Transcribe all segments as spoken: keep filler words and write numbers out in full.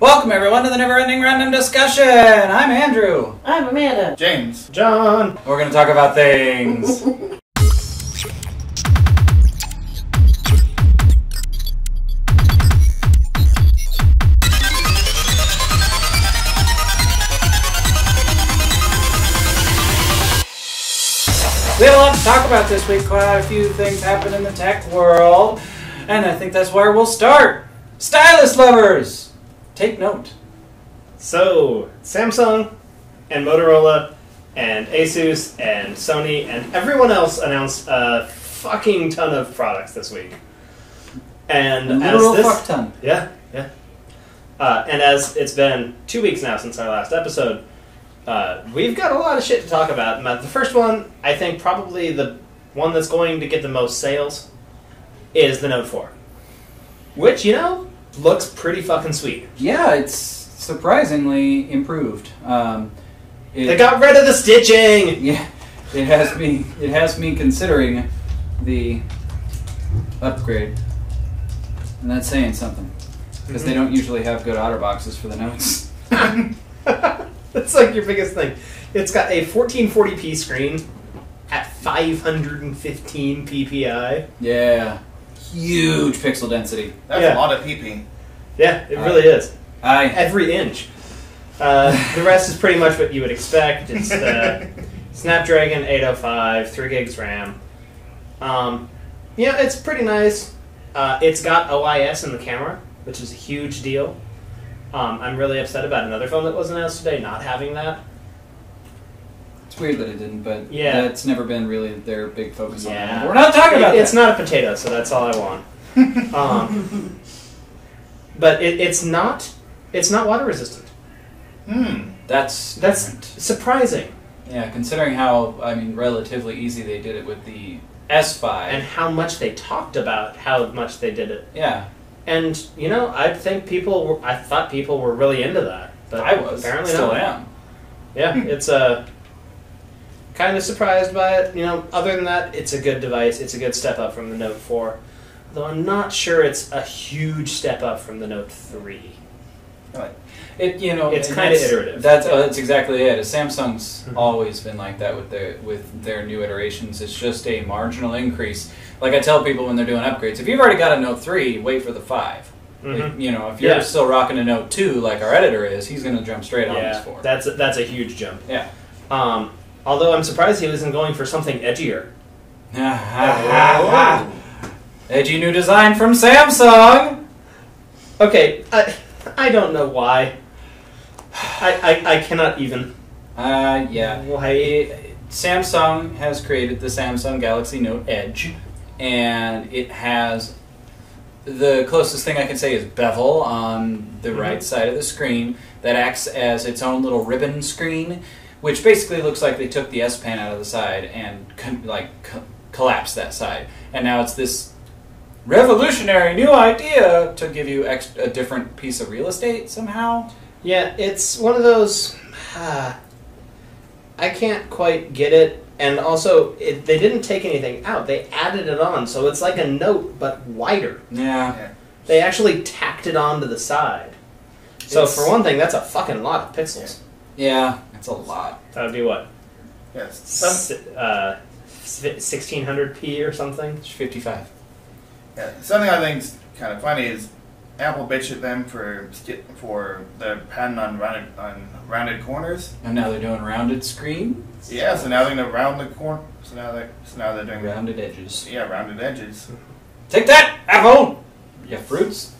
Welcome everyone to the Never-Ending Random Discussion! I'm Andrew. I'm Amanda. James. John. We're going to talk about things. We have a lot to talk about this week. Quite a few things happened in the tech world. And I think that's where we'll start. Stylus lovers! Take note. So, Samsung and Motorola and Asus and Sony and everyone else announced a fucking ton of products this week. And a literal as this, fuck ton. Yeah, yeah. Uh, and as it's been two weeks now since our last episode, uh, we've got a lot of shit to talk about. The first one, I think probably the one that's going to get the most sales, is the Note Four, which, you know, looks pretty fucking sweet. Yeah, it's surprisingly improved. Um, it, they got rid of the stitching. Yeah, it has me. It has me considering the upgrade, and that's saying something because mm-hmm. they don't usually have good otter boxes for the notes. That's like your biggest thing. It's got a fourteen forty p screen at five hundred fifteen p p i. Yeah. Huge pixel density. That's yeah. a lot of peeping. Yeah, it uh, really is. I Every inch. Uh, the rest is pretty much what you would expect. It's uh, Snapdragon eight oh five, three gigs RAM. Um, yeah, it's pretty nice. Uh, it's got O I S in the camera, which is a huge deal. Um, I'm really upset about another phone that was announced today not having that. It's weird that it didn't, but yeah, that's never been really their big focus on yeah. that. We're not talking about it. It's not a potato, so that's all I want. um, but it, it's not it's not water resistant. Hmm. That's that's different. Surprising. Yeah, considering how I mean relatively easy they did it with the S five. And how much they talked about how much they did it. Yeah. And you know, I think people were, I thought people were really into that. But I was apparently still not. am. Yeah, it's a uh, kind of surprised by it. You know, other than that, it's a good device. It's a good step up from the Note four. Though I'm not sure it's a huge step up from the Note three. Right. It, you know, it's kind of iterative. That's yeah. uh, that's exactly it. Samsung's mm-hmm. always been like that with their with their new iterations. It's just a marginal increase. Like I tell people when they're doing upgrades, if you've already got a Note three, wait for the five. Mm-hmm. It, you know, if you're yeah. still rocking a Note two, like our editor is, he's going to jump straight on yeah, this four. That's a, that's a huge jump. Yeah. Um. Although I'm surprised he wasn't going for something edgier. Edgy new design from Samsung! Okay, I, I don't know why. I, I, I cannot even. Uh, yeah. Why? Samsung has created the Samsung Galaxy Note Edge, and it has... The closest thing I can say is bevel on the mm-hmm. right side of the screen that acts as its own little ribbon screen, which basically looks like they took the S Pen out of the side and like co collapsed that side, and now it's this revolutionary new idea to give you ex a different piece of real estate somehow. Yeah, it's one of those. Uh, I can't quite get it, and also it, they didn't take anything out; they added it on, so it's like a note but wider. Yeah, yeah. They actually tacked it onto the side. So it's, for one thing, that's a fucking lot of pixels. Yeah. That's a lot. That would be what? Yes. Some, uh, sixteen hundred p or something? fifty-five. Yeah. Something I think is kind of funny is Apple bitched at them for for the patent on rounded, on rounded corners. And now they're doing rounded screen? Yeah, so now they're going to round the corner. So now they're, so now they're doing... Rounded the, edges. Yeah, rounded edges. Take that, Apple! You fruits.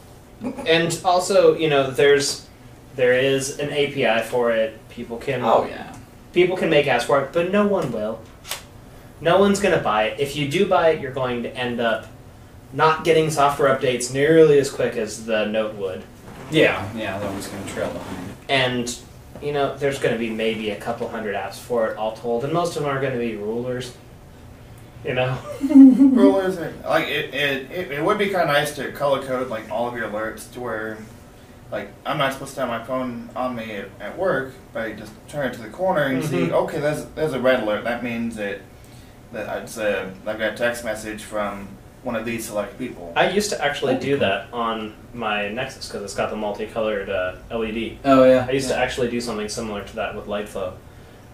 And also, you know, there's... There is an A P I for it. People can oh yeah, people can make apps for it, but no one will. No one's going to buy it. If you do buy it, you're going to end up not getting software updates nearly as quick as the Note would. Yeah, yeah, that one's going to trail behind. And you know, there's going to be maybe a couple hundred apps for it all told, and most of them are going to be rulers. You know, rulers. Like it, it, it, it would be kind of nice to color code like all of your alerts to where. Like, I'm not supposed to have my phone on me at, at work, but I just turn it to the corner and mm-hmm. see, okay, there's, there's a red alert. That means that, that it's a, I've got a text message from one of these select people. I used to actually do cool. that on my Nexus because it's got the multicolored uh, L E D. Oh, yeah. I used yeah. to actually do something similar to that with light flow.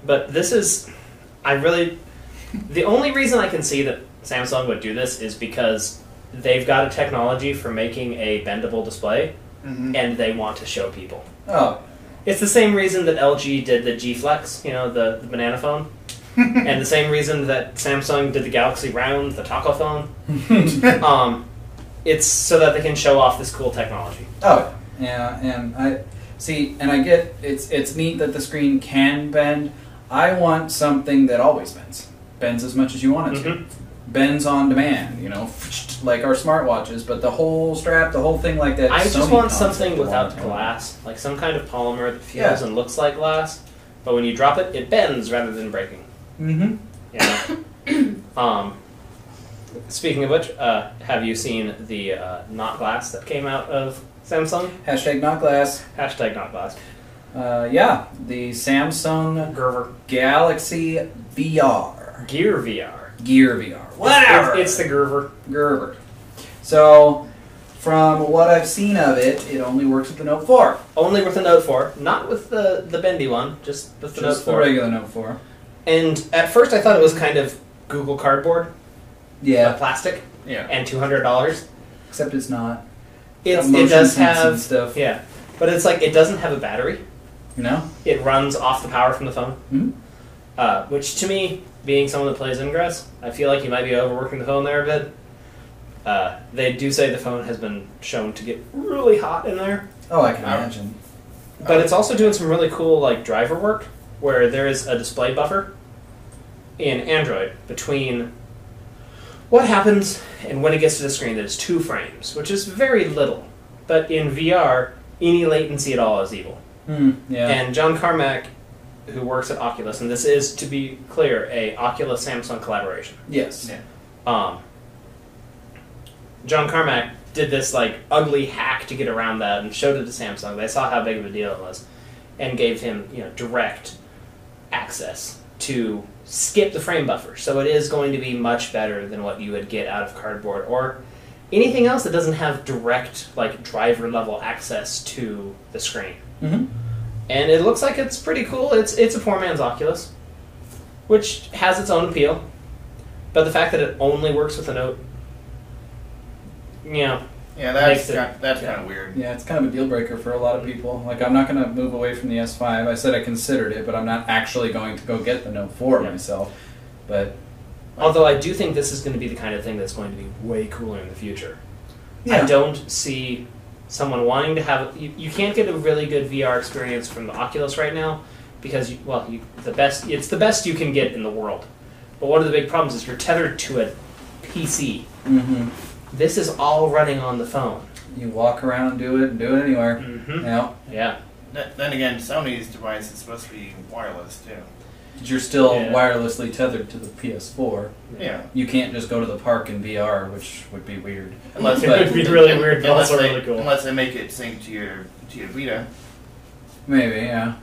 But this is, I really, the only reason I can see that Samsung would do this is because they've got a technology for making a bendable display, mm-hmm. and they want to show people. Oh. It's the same reason that L G did the G Flex, you know, the, the banana phone. And the same reason that Samsung did the Galaxy Round, the taco phone. um, it's so that they can show off this cool technology. Oh, yeah, and I see, and I get it's it's neat that the screen can bend. I want something that always bends, bends as much as you want it to, mm-hmm. bends on demand. You know, like our smartwatches, but the whole strap, the whole thing like that. I so just want something without glass, like some kind of polymer that feels yeah. and looks like glass, but when you drop it, it bends rather than breaking. Mm-hmm. Yeah. Um, speaking of which, uh, have you seen the uh, not glass that came out of Samsung? Hashtag not glass. Hashtag not glass. Uh, yeah, the Samsung Gerver. Galaxy V R. Gear V R. Gear V R. Whatever. It's, it's the Gerver. Gerver. So, from what I've seen of it, it only works with the Note Four. Only with the Note Four, not with the the bendy one. Just with the just Note Four. Just the regular Note Four. And at first I thought it was kind of Google Cardboard. Yeah. Uh, plastic. Yeah. And two hundred dollars. Except it's not. It's, it does have... stuff. Yeah. But it's like, it doesn't have a battery. No. It runs off the power from the phone. Mm-hmm. Uh, which to me, being someone that plays Ingress, I feel like you might be overworking the phone there a bit. Uh, they do say the phone has been shown to get really hot in there. Oh, I can um, imagine. But oh. it's also doing some really cool like driver work, where there is a display buffer in Android between what happens and when it gets to the screen that is two frames, which is very little. But in V R, any latency at all is evil. Mm, yeah. And John Carmack, who works at Oculus, and this is, to be clear, a Oculus-Samsung collaboration. Yes. Yeah. Um, John Carmack did this like ugly hack to get around that and showed it to Samsung. They saw how big of a deal it was and gave him, you know, direct access to skip the frame buffer. So it is going to be much better than what you would get out of Cardboard or anything else that doesn't have direct, like, driver-level access to the screen. Mm-hmm. And it looks like it's pretty cool. It's it's a poor man's Oculus, which has its own appeal. But the fact that it only works with a Note, you know... Yeah, that's, it, kind, that's yeah. kind of weird. Yeah, it's kind of a deal breaker for a lot of people. Like, I'm not going to move away from the S five. I said I considered it, but I'm not actually going to go get the Note four yeah. myself. But although I do think this is going to be the kind of thing that's going to be way cooler in the future. Yeah. I don't see someone wanting to have... You, you can't get a really good V R experience from the Oculus right now because, you, well, you, the best it's the best you can get in the world. But one of the big problems is you're tethered to a P C. Mm-hmm. This is all running on the phone. You walk around and do it and do it anywhere. Mm-hmm. You know? Yeah. Th then again, Sony's device is supposed to be wireless, too. You're still yeah. wirelessly tethered to the P S four. Yeah. You can't just go to the park in V R, which would be weird. Unless it would be really weird, but also they, really cool. Unless they make it sync to your, to your Vita. Maybe, yeah.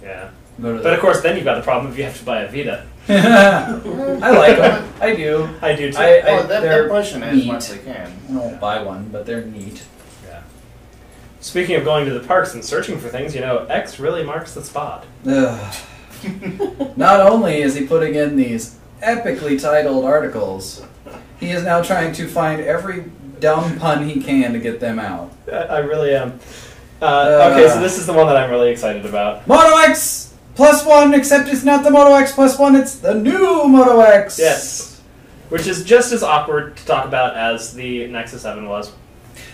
Yeah. Go to but, of course, then you've got the problem if you have to buy a Vita. I like them. I do. I do too. I, I, oh, that, they're pushing it as much as they can. I won't yeah. buy one, but they're neat. Yeah. Speaking of going to the parks and searching for things, you know, X really marks the spot. Not only is he putting in these epically titled articles, he is now trying to find every dumb pun he can to get them out. I, I really am. Uh, uh, okay, so this is the one that I'm really excited about. Moto X! Plus One, except it's not the Moto X Plus One, it's the new Moto X! Yes. Which is just as awkward to talk about as the Nexus seven was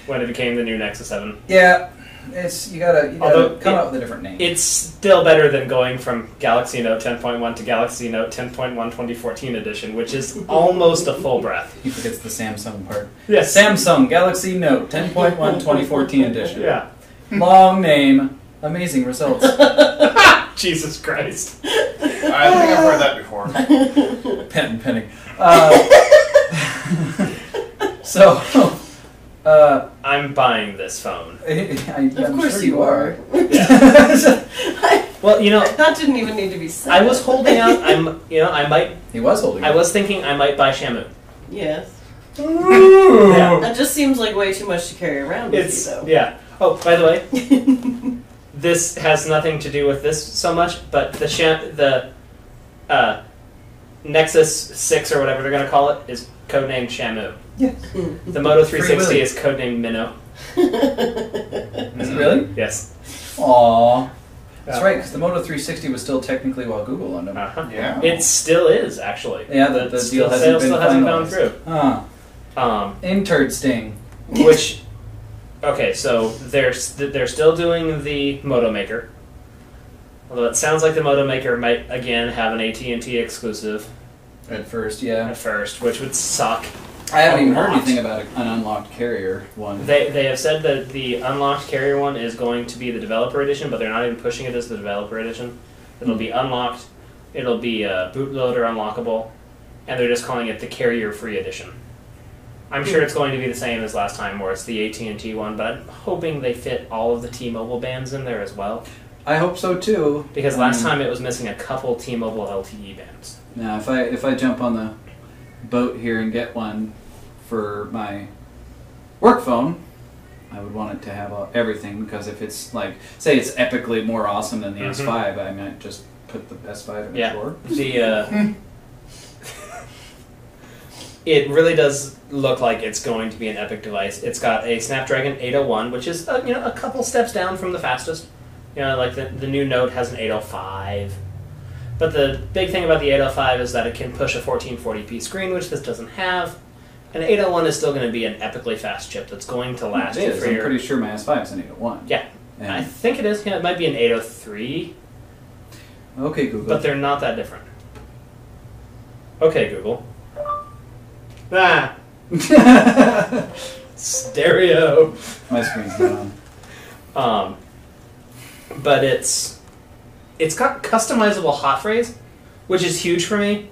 when it became the new Nexus seven. Yeah, it's you gotta, you gotta Although come it, up with a different name. It's still better than going from Galaxy Note ten point one to Galaxy Note ten point one twenty fourteen Edition, which is almost a full breath. He forgets the Samsung part. Yes. Samsung Galaxy Note ten point one twenty fourteen Edition. Yeah. Long name, amazing results. Jesus Christ. I think I've heard that before. Pen, penning. Uh, so, uh, I'm buying this phone. I, I, of I'm course sure you are. are. Yeah. Well, you know, that didn't even need to be said. I was holding out. I'm, you know, I might. He was holding. I out. was thinking I might buy Shamu. Yes. Yeah, that just seems like way too much to carry around with it's, you, though. Yeah. Oh, by the way, this has nothing to do with this so much, but the sham the uh, Nexus six or whatever they're going to call it is codenamed Shamu. Yes. The Moto three sixty is codenamed Minnow. Is it really? Yes. Aww. That's right, because the Moto three sixty was still technically while Google owned them. Uh-huh. Yeah. It still is, actually. Yeah, the, the, the deal hasn't sale been still hasn't gone through. Huh. Um, Interesting. Which, okay, so they're, they're still doing the Moto Maker. Although it sounds like the Moto Maker might, again, have an A T and T exclusive. At first, yeah. At first, which would suck. I haven't even heard anything about an unlocked carrier one. They they have said that the unlocked carrier one is going to be the developer edition, but they're not even pushing it as the developer edition. It'll mm-hmm. be unlocked, it'll be a bootloader unlockable, and they're just calling it the carrier-free edition. I'm mm-hmm. sure it's going to be the same as last time, where it's the A T and T one, but I'm hoping they fit all of the T-Mobile bands in there as well. I hope so, too. Because last um, time it was missing a couple T-Mobile L T E bands. Now, if I if I jump on the boat here and get one for my work phone, I would want it to have all, everything, because if it's like, say it's epically more awesome than the mm-hmm. S five, I might just put the S five in the yeah. drawer. The, uh, it really does look like it's going to be an epic device. It's got a Snapdragon eight oh one, which is uh, you know, a couple steps down from the fastest. You know, like the, the new Note has an eight oh five. But the big thing about the eight oh five is that it can push a fourteen forty p screen, which this doesn't have. And the eight oh one is still going to be an epically fast chip that's going to last it is. for I'm your... pretty sure my S five is an eight oh one. Yeah. And I think it is. Yeah, it might be an eight oh three. Okay, Google. But they're not that different. Okay, Google. Ah! Stereo! My screen's not on. Um, but it's... It's got customizable hot phrase, which is huge for me.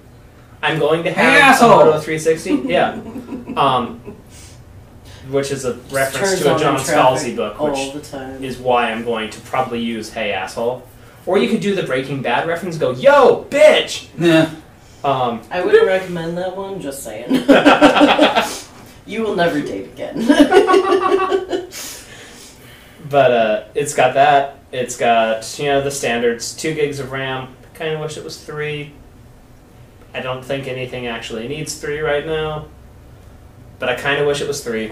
I'm going to have hey, a Moto three sixty. Yeah. Um, which is a reference to a John Scalzi book, which is why I'm going to probably use Hey Asshole. Or you could do the Breaking Bad reference and go, yo, bitch! Yeah. Um, I would recommend that one, just saying. You will never date again. But uh, it's got that. It's got, you know, the standards, two gigs of RAM. Kind of wish it was three. I don't think anything actually needs three right now, but I kind of wish it was three.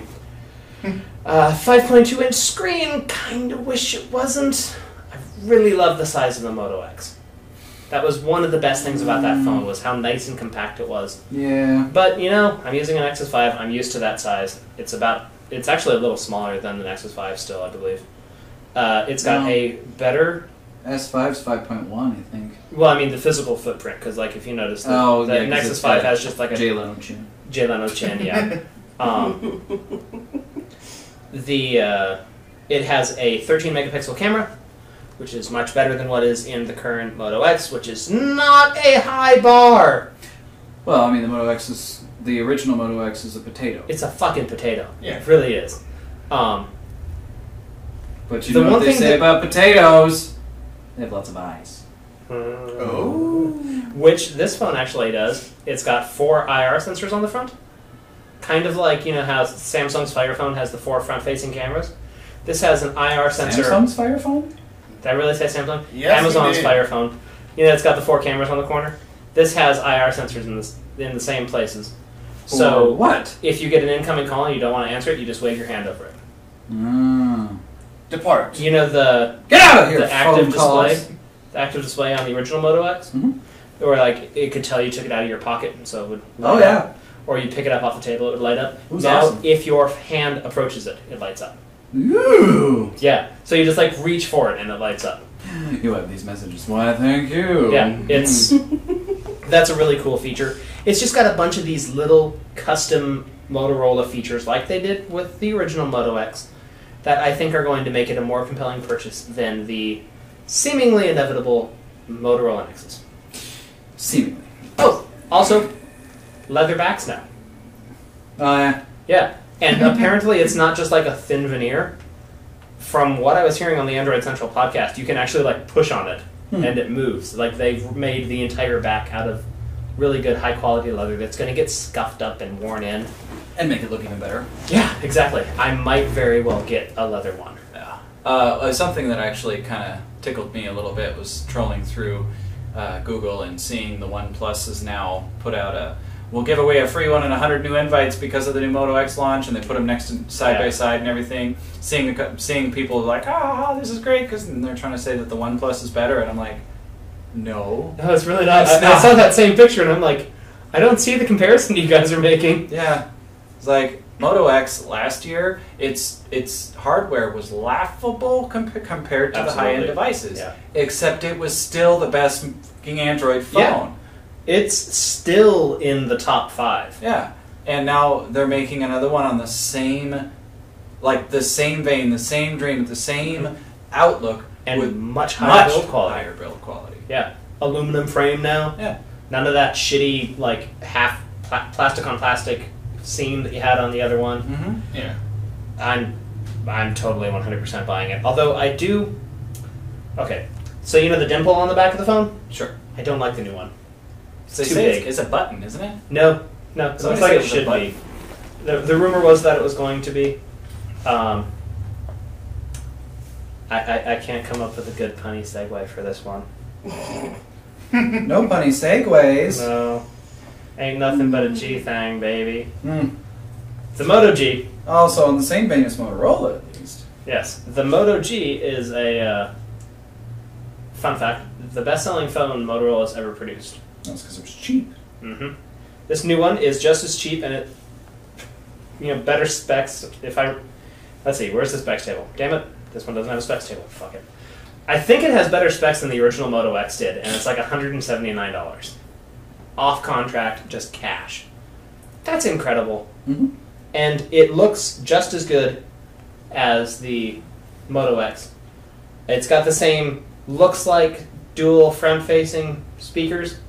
uh, five point two inch screen. Kind of wish it wasn't. I really love the size of the Moto X. That was one of the best things about that phone, was how nice and compact it was. Yeah. But you know, I'm using a Nexus five. I'm used to that size. It's about. It's actually a little smaller than the Nexus five still, I believe. Uh, it's got no. a better... S five's five point one, I think. Well, I mean, the physical footprint, because, like, if you notice, the, oh, the yeah, Nexus five has just, like, a... Jay Leno chin. Jay Leno chin, yeah. um, the, uh, it has a thirteen megapixel camera, which is much better than what is in the current Moto X, which is not a high bar! Well, I mean, the Moto X is... The original Moto X is a potato. It's a fucking potato. Yeah. It really is. Um... But you the know what they say that, about potatoes? They have lots of eyes. Um, oh. Which this phone actually does. It's got four I R sensors on the front. Kind of like, you know, how Samsung's Fire phone has the four front-facing cameras. This has an I R sensor. Samsung's Fire phone? Did I really say Samsung? Yes, Amazon's Fire phone. You know, it's got the four cameras on the corner. This has I R sensors in, this, in the same places. So or what? If you get an incoming call and you don't want to answer it, you just wave your hand over it. Mm. Depart. You know the get out of here. The active display, the active display on the original Moto X, mm-hmm. or like it could tell you took it out of your pocket, and so it would. Light oh yeah. Up. Or you pick it up off the table, it would light up. Ooh, now, awesome. If your hand approaches it, it lights up. Ooh. Yeah. So you just like reach for it, and it lights up. You have these messages. Why? Thank you. Yeah. It's that's a really cool feature. It's just got a bunch of these little custom Motorola features, like they did with the original Moto X. That I think are going to make it a more compelling purchase than the seemingly inevitable Motorola Nexus. Seemingly. Oh, also, leather backs now. Oh, uh, yeah. Yeah, and apparently it's not just like a thin veneer. From what I was hearing on the Android Central podcast, you can actually like push on it, hmm. and it moves. Like they've made the entire back out of really good high-quality leather that's going to get scuffed up and worn in. And make it look even better. Yeah, exactly. I might very well get a leather one. Yeah. Uh, something that actually kind of tickled me a little bit was trolling through uh, Google and seeing the OnePlus has now put out a, we'll give away a free one and one hundred new invites because of the new Moto X launch, and they put them next to, side yeah. by side and everything. Seeing the, seeing people like, ah, this is great, because they're trying to say that the OnePlus is better, and I'm like, no. No, it's really not. It's I, not. I saw that same picture, and I'm like, I don't see the comparison you guys are making. Yeah. Like Moto X last year, its its hardware was laughable com compared to Absolutely. the high-end devices, yeah. except it was still the best fucking Android phone. Yeah. It's still in the top five. Yeah, and now they're making another one on the same, like the same vein, the same dream, the same mm-hmm. outlook, and with much higher much build quality. Higher build quality. Yeah, aluminum frame now. Yeah, none of that shitty like half pla plastic on plastic seam that you had on the other one. Mm-hmm. Yeah, I'm I'm totally one hundred percent buying it. Although I do, okay. So you know the dimple on the back of the phone? Sure. I don't like the new one. It's too big. It's a button, isn't it? No, no. It looks like it should be. The the rumor was that it was going to be. Um, I, I I can't come up with a good punny segue for this one. No punny segues. No. Ain't nothing but a G thing, baby. Mm. The Moto G. Also on the same vein as Motorola, at least. Yes. The Moto G is a, uh, fun fact, the best-selling phone Motorola's ever produced. That's because it was cheap. Mm-hmm. This new one is just as cheap, and it, you know, better specs. If I, let's see, where's the specs table? Damn it, this one doesn't have a specs table. Fuck it. I think it has better specs than the original Moto X did, and it's like one hundred seventy-nine dollars. Off contract, just cash. That's incredible. Mm-hmm. And it looks just as good as the Moto X. It's got the same looks-like dual front-facing speakers,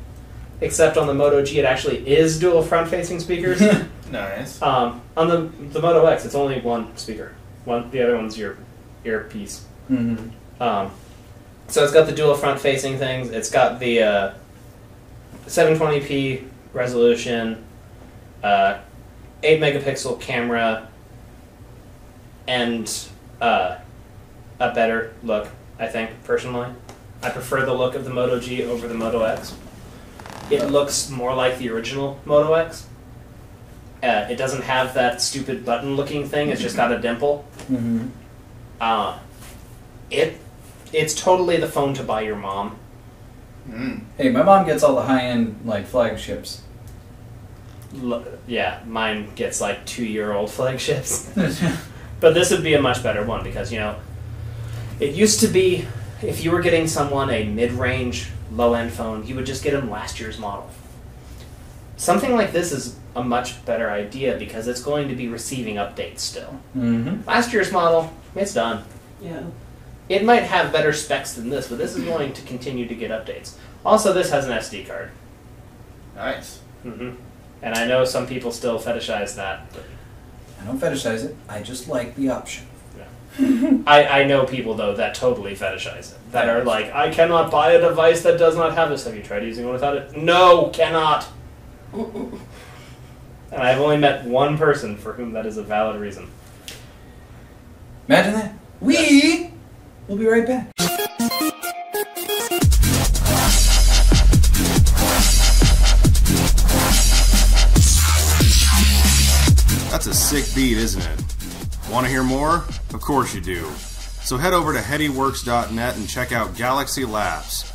except on the Moto G it actually is dual front-facing speakers. Nice. Um, on the, the Moto X, it's only one speaker. One, the other one's your earpiece. Mm-hmm. Um, so it's got the dual front-facing things. It's got the... Uh, seven twenty p resolution, uh, eight megapixel camera, and uh, a better look, I think, personally. I prefer the look of the Moto G over the Moto X. It looks more like the original Moto X. Uh, it doesn't have that stupid button-looking thing. It's just got a dimple. Mm-hmm. uh, it, it's totally the phone to buy your mom. Mm. Hey, my mom gets all the high-end, like, flagships. L yeah, mine gets, like, two-year-old flagships. But this would be a much better one because, you know, it used to be if you were getting someone a mid-range, low-end phone, you would just get them last year's model. Something like this is a much better idea because it's going to be receiving updates still. Mm-hmm. Last year's model, it's done. Yeah. It might have better specs than this, but this is going to continue to get updates. Also, this has an S D card. Nice. Mm-hmm. And I know some people still fetishize that. But I don't fetishize it. I just like the option. Yeah. I, I know people, though, that totally fetishize it. That are like, I cannot buy a device that does not have this. Have you tried using one without it? No, cannot. And I've only met one person for whom that is a valid reason. Imagine that. We... Yes. We'll be right back. That's a sick beat, isn't it? Want to hear more? Of course you do. So head over to headyworks dot net and check out Galaxy Laps.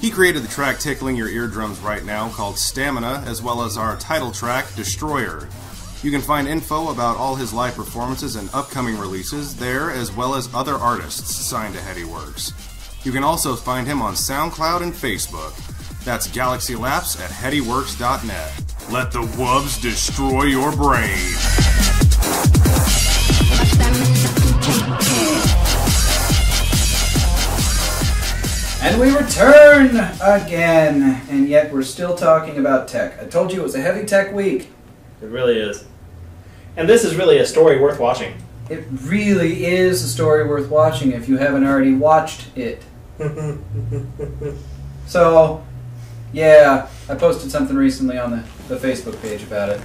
He created the track tickling your eardrums right now called Stamina, as well as our title track, Destroyer. You can find info about all his live performances and upcoming releases there, as well as other artists signed to Headyworks. You can also find him on SoundCloud and Facebook. That's Galaxy Laps at headyworks dot net. Let the wubs destroy your brain. And we return again, and yet we're still talking about tech. I told you it was a heavy tech week. It really is. And this is really a story worth watching. It really is a story worth watching if you haven't already watched it. So, yeah, I posted something recently on the, the Facebook page about it.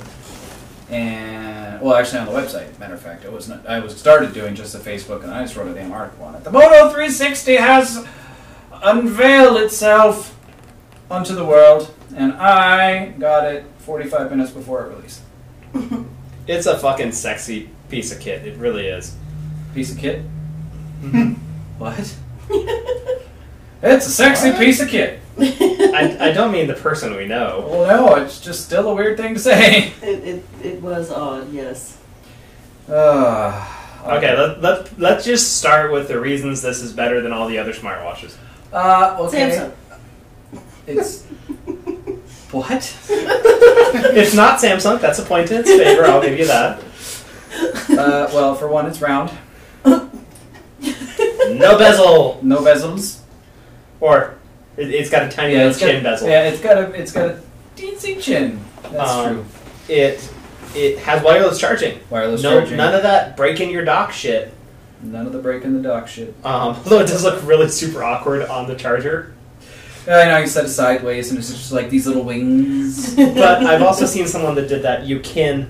And, well, actually on the website, matter of fact, it was not, I was started doing just the Facebook, and I just wrote a damn article on it. The Moto three sixty has unveiled itself unto the world, and I got it forty-five minutes before it released. It's a fucking sexy piece of kit. It really is. Piece of kit? Mm-hmm. What? It's a sexy what? piece of kit. I, I don't mean the person we know. Well, no, it's just still a weird thing to say. It it, it was odd, yes. Uh, okay, okay let, let, let's just start with the reasons this is better than all the other smartwatches. Uh, okay. Samsung. It's... what? It's not Samsung. That's a point in its favor. I'll give you that. Uh, well, for one, it's round. No bezel. No bezels. Or... It's got a tiny yeah, little chin got, bezel. Yeah, it's got a it's got a teensy chin. That's um, true. It it has wireless charging. Wireless no, charging. None of that break in your dock shit. None of the break in the dock shit. Um, although it does look really super awkward on the charger. I know, you set it sideways and it's just like these little wings. But I've also seen someone that did that. You can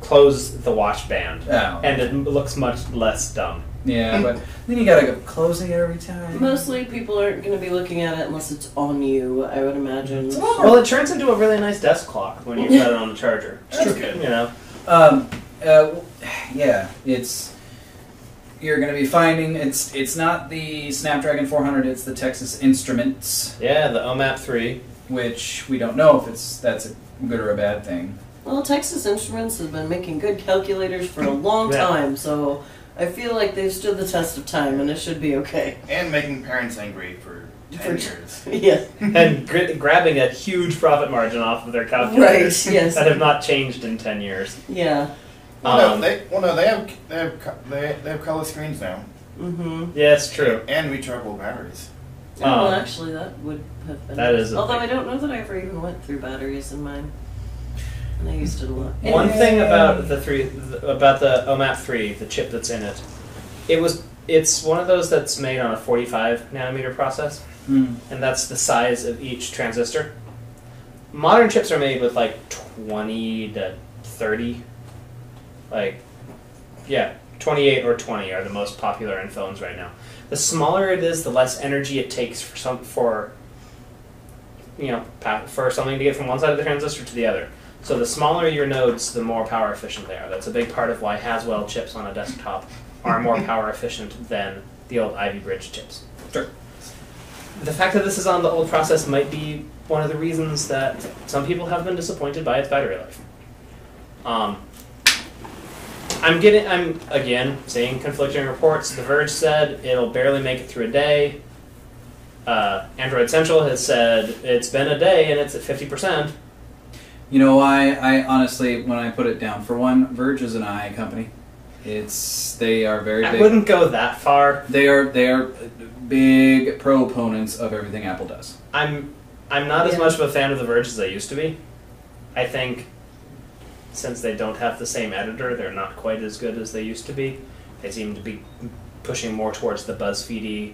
close the watch band, oh. and it looks much less dumb. Yeah, but then you gotta go closing it every time. Mostly people aren't gonna be looking at it unless it's on you, I would imagine. Oh. Well, it turns into a really nice desk clock when you put it on the charger. That's, That's good. good. You know? Um, uh, yeah, it's... You're gonna be finding... It's it's not the Snapdragon four hundred, it's the Texas Instruments. Yeah, the O M A P three. Which we don't know if it's that's a good or a bad thing. Well, Texas Instruments has been making good calculators for a long yeah. time, so... I feel like they've stood the test of time, and it should be okay. And making parents angry for ten years. Yes. And gr grabbing a huge profit margin off of their calculators. Right, yes. That have not changed in ten years. Yeah. Well, um, no, they, well, no, they have they have they, they have color screens now. Mm-hmm. Yeah, it's true. And rechargeable batteries. Um, well, actually, that would have been. That is. Although I don't know that I ever even went through batteries in mine. And I used it a lot. One thing about the three, about the O M A P three, the chip that's in it, it was it's one of those that's made on a forty-five nanometer process, mm. and that's the size of each transistor. Modern chips are made with like twenty to thirty, like yeah, twenty-eight or twenty are the most popular in phones right now. The smaller it is, the less energy it takes for some for you know for something to get from one side of the transistor to the other. So the smaller your nodes, the more power efficient they are. That's a big part of why Haswell chips on a desktop are more power efficient than the old Ivy Bridge chips. Sure. The fact that this is on the old process might be one of the reasons that some people have been disappointed by its battery life. Um, I'm getting, I'm again seeing conflicting reports. The Verge said it'll barely make it through a day. Uh, Android Central has said it's been a day and it's at fifty percent. You know, I, I honestly, when I put it down, for one, Verge is an I company. It's they are very. I big. wouldn't go that far. They are they are big proponents of everything Apple does. I'm I'm not yeah. as much of a fan of the Verge as I used to be. I think since they don't have the same editor, they're not quite as good as they used to be. They seem to be pushing more towards the BuzzFeedy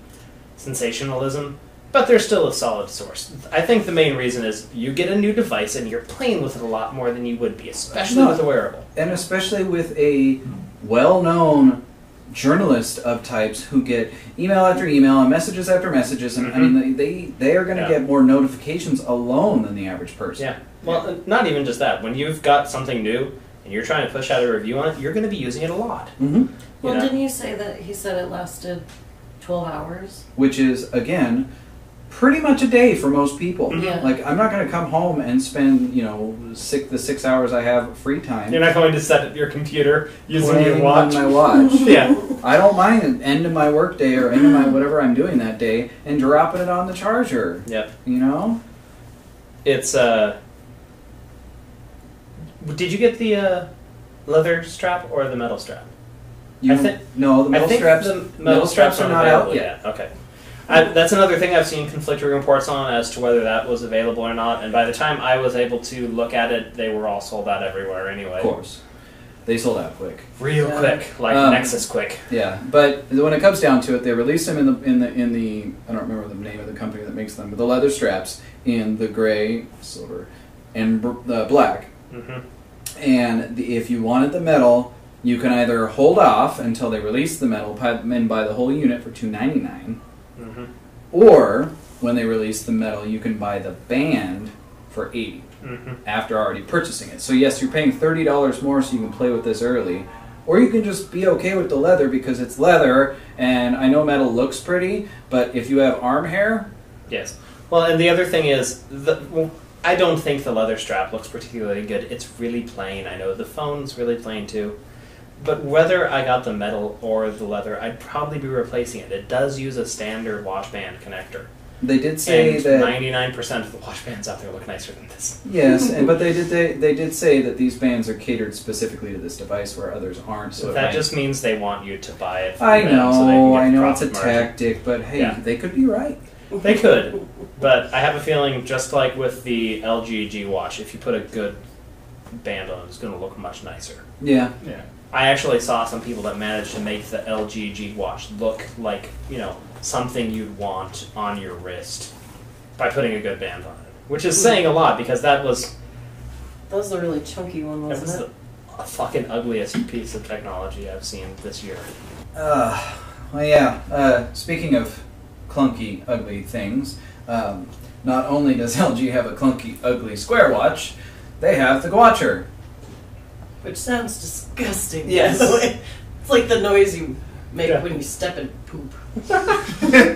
sensationalism. But they're still a solid source. I think the main reason is you get a new device and you're playing with it a lot more than you would be, especially no. with a wearable. And especially with a well-known journalist of types who get email after email and messages after messages. And mm-hmm. I mean, they, they are going to yeah. get more notifications alone than the average person. Yeah. Well, not even just that. When you've got something new and you're trying to push out a review on it, you're going to be using it a lot. Mm-hmm. Well, know? didn't you say that he said it lasted twelve hours? Which is, again... pretty much a day for most people. Yeah. Like, I'm not going to come home and spend, you know, six, the six hours I have free time. You're not going to set up your computer using your watch. On my watch. Yeah. I don't mind ending my work day or ending my whatever I'm doing that day and dropping it on the charger. Yep. You know? It's, uh... did you get the uh, leather strap or the metal strap? You, I think No, the metal straps, the metal metal straps, straps are not out yet. Yeah, okay. I, that's another thing I've seen conflicting reports on as to whether that was available or not, and by the time I was able to look at it, they were all sold out everywhere anyway. Of course. They sold out quick. Real yeah. quick. Like um, Nexus quick. Yeah, but when it comes down to it, they released them in the, in the, in the, I don't remember the name of the company that makes them, but the leather straps in the gray, silver, and br uh, black. Mm-hmm. And the, if you wanted the metal, you can either hold off until they release the metal and buy the whole unit for two ninety-nine, mm-hmm. or when they release the metal, you can buy the band for eighty mm-hmm. after already purchasing it. So yes, you're paying thirty dollars more so you can play with this early, or you can just be okay with the leather because it's leather, and I know metal looks pretty, but if you have arm hair... Yes. Well, and the other thing is... the. Well, I don't think the leather strap looks particularly good. It's really plain. I know the phone's really plain too. But whether I got the metal or the leather, I'd probably be replacing it. It does use a standard watch band connector. They did say and that ninety-nine percent of the watch bands out there look nicer than this. Yes, and, but they did they, they did say that these bands are catered specifically to this device where others aren't. So that might... just means they want you to buy it. From I know, so they can get I know it's a margin. tactic, but hey, yeah. they could be right. They could, but I have a feeling just like with the L G G Watch, if you put a good band on it, it's going to look much nicer. Yeah. Yeah. I actually saw some people that managed to make the L G G Watch look like, you know, something you'd want on your wrist by putting a good band on it, which is saying a lot because that was... That was the really chunky one, wasn't it? That was the fucking ugliest piece of technology I've seen this year. Uh, well, yeah. Uh, speaking of... clunky, ugly things. Um, not only does L G have a clunky, ugly square watch, they have the Gwatcher. Which sounds disgusting. Yes. It's like the noise you make yeah. when you step and poop.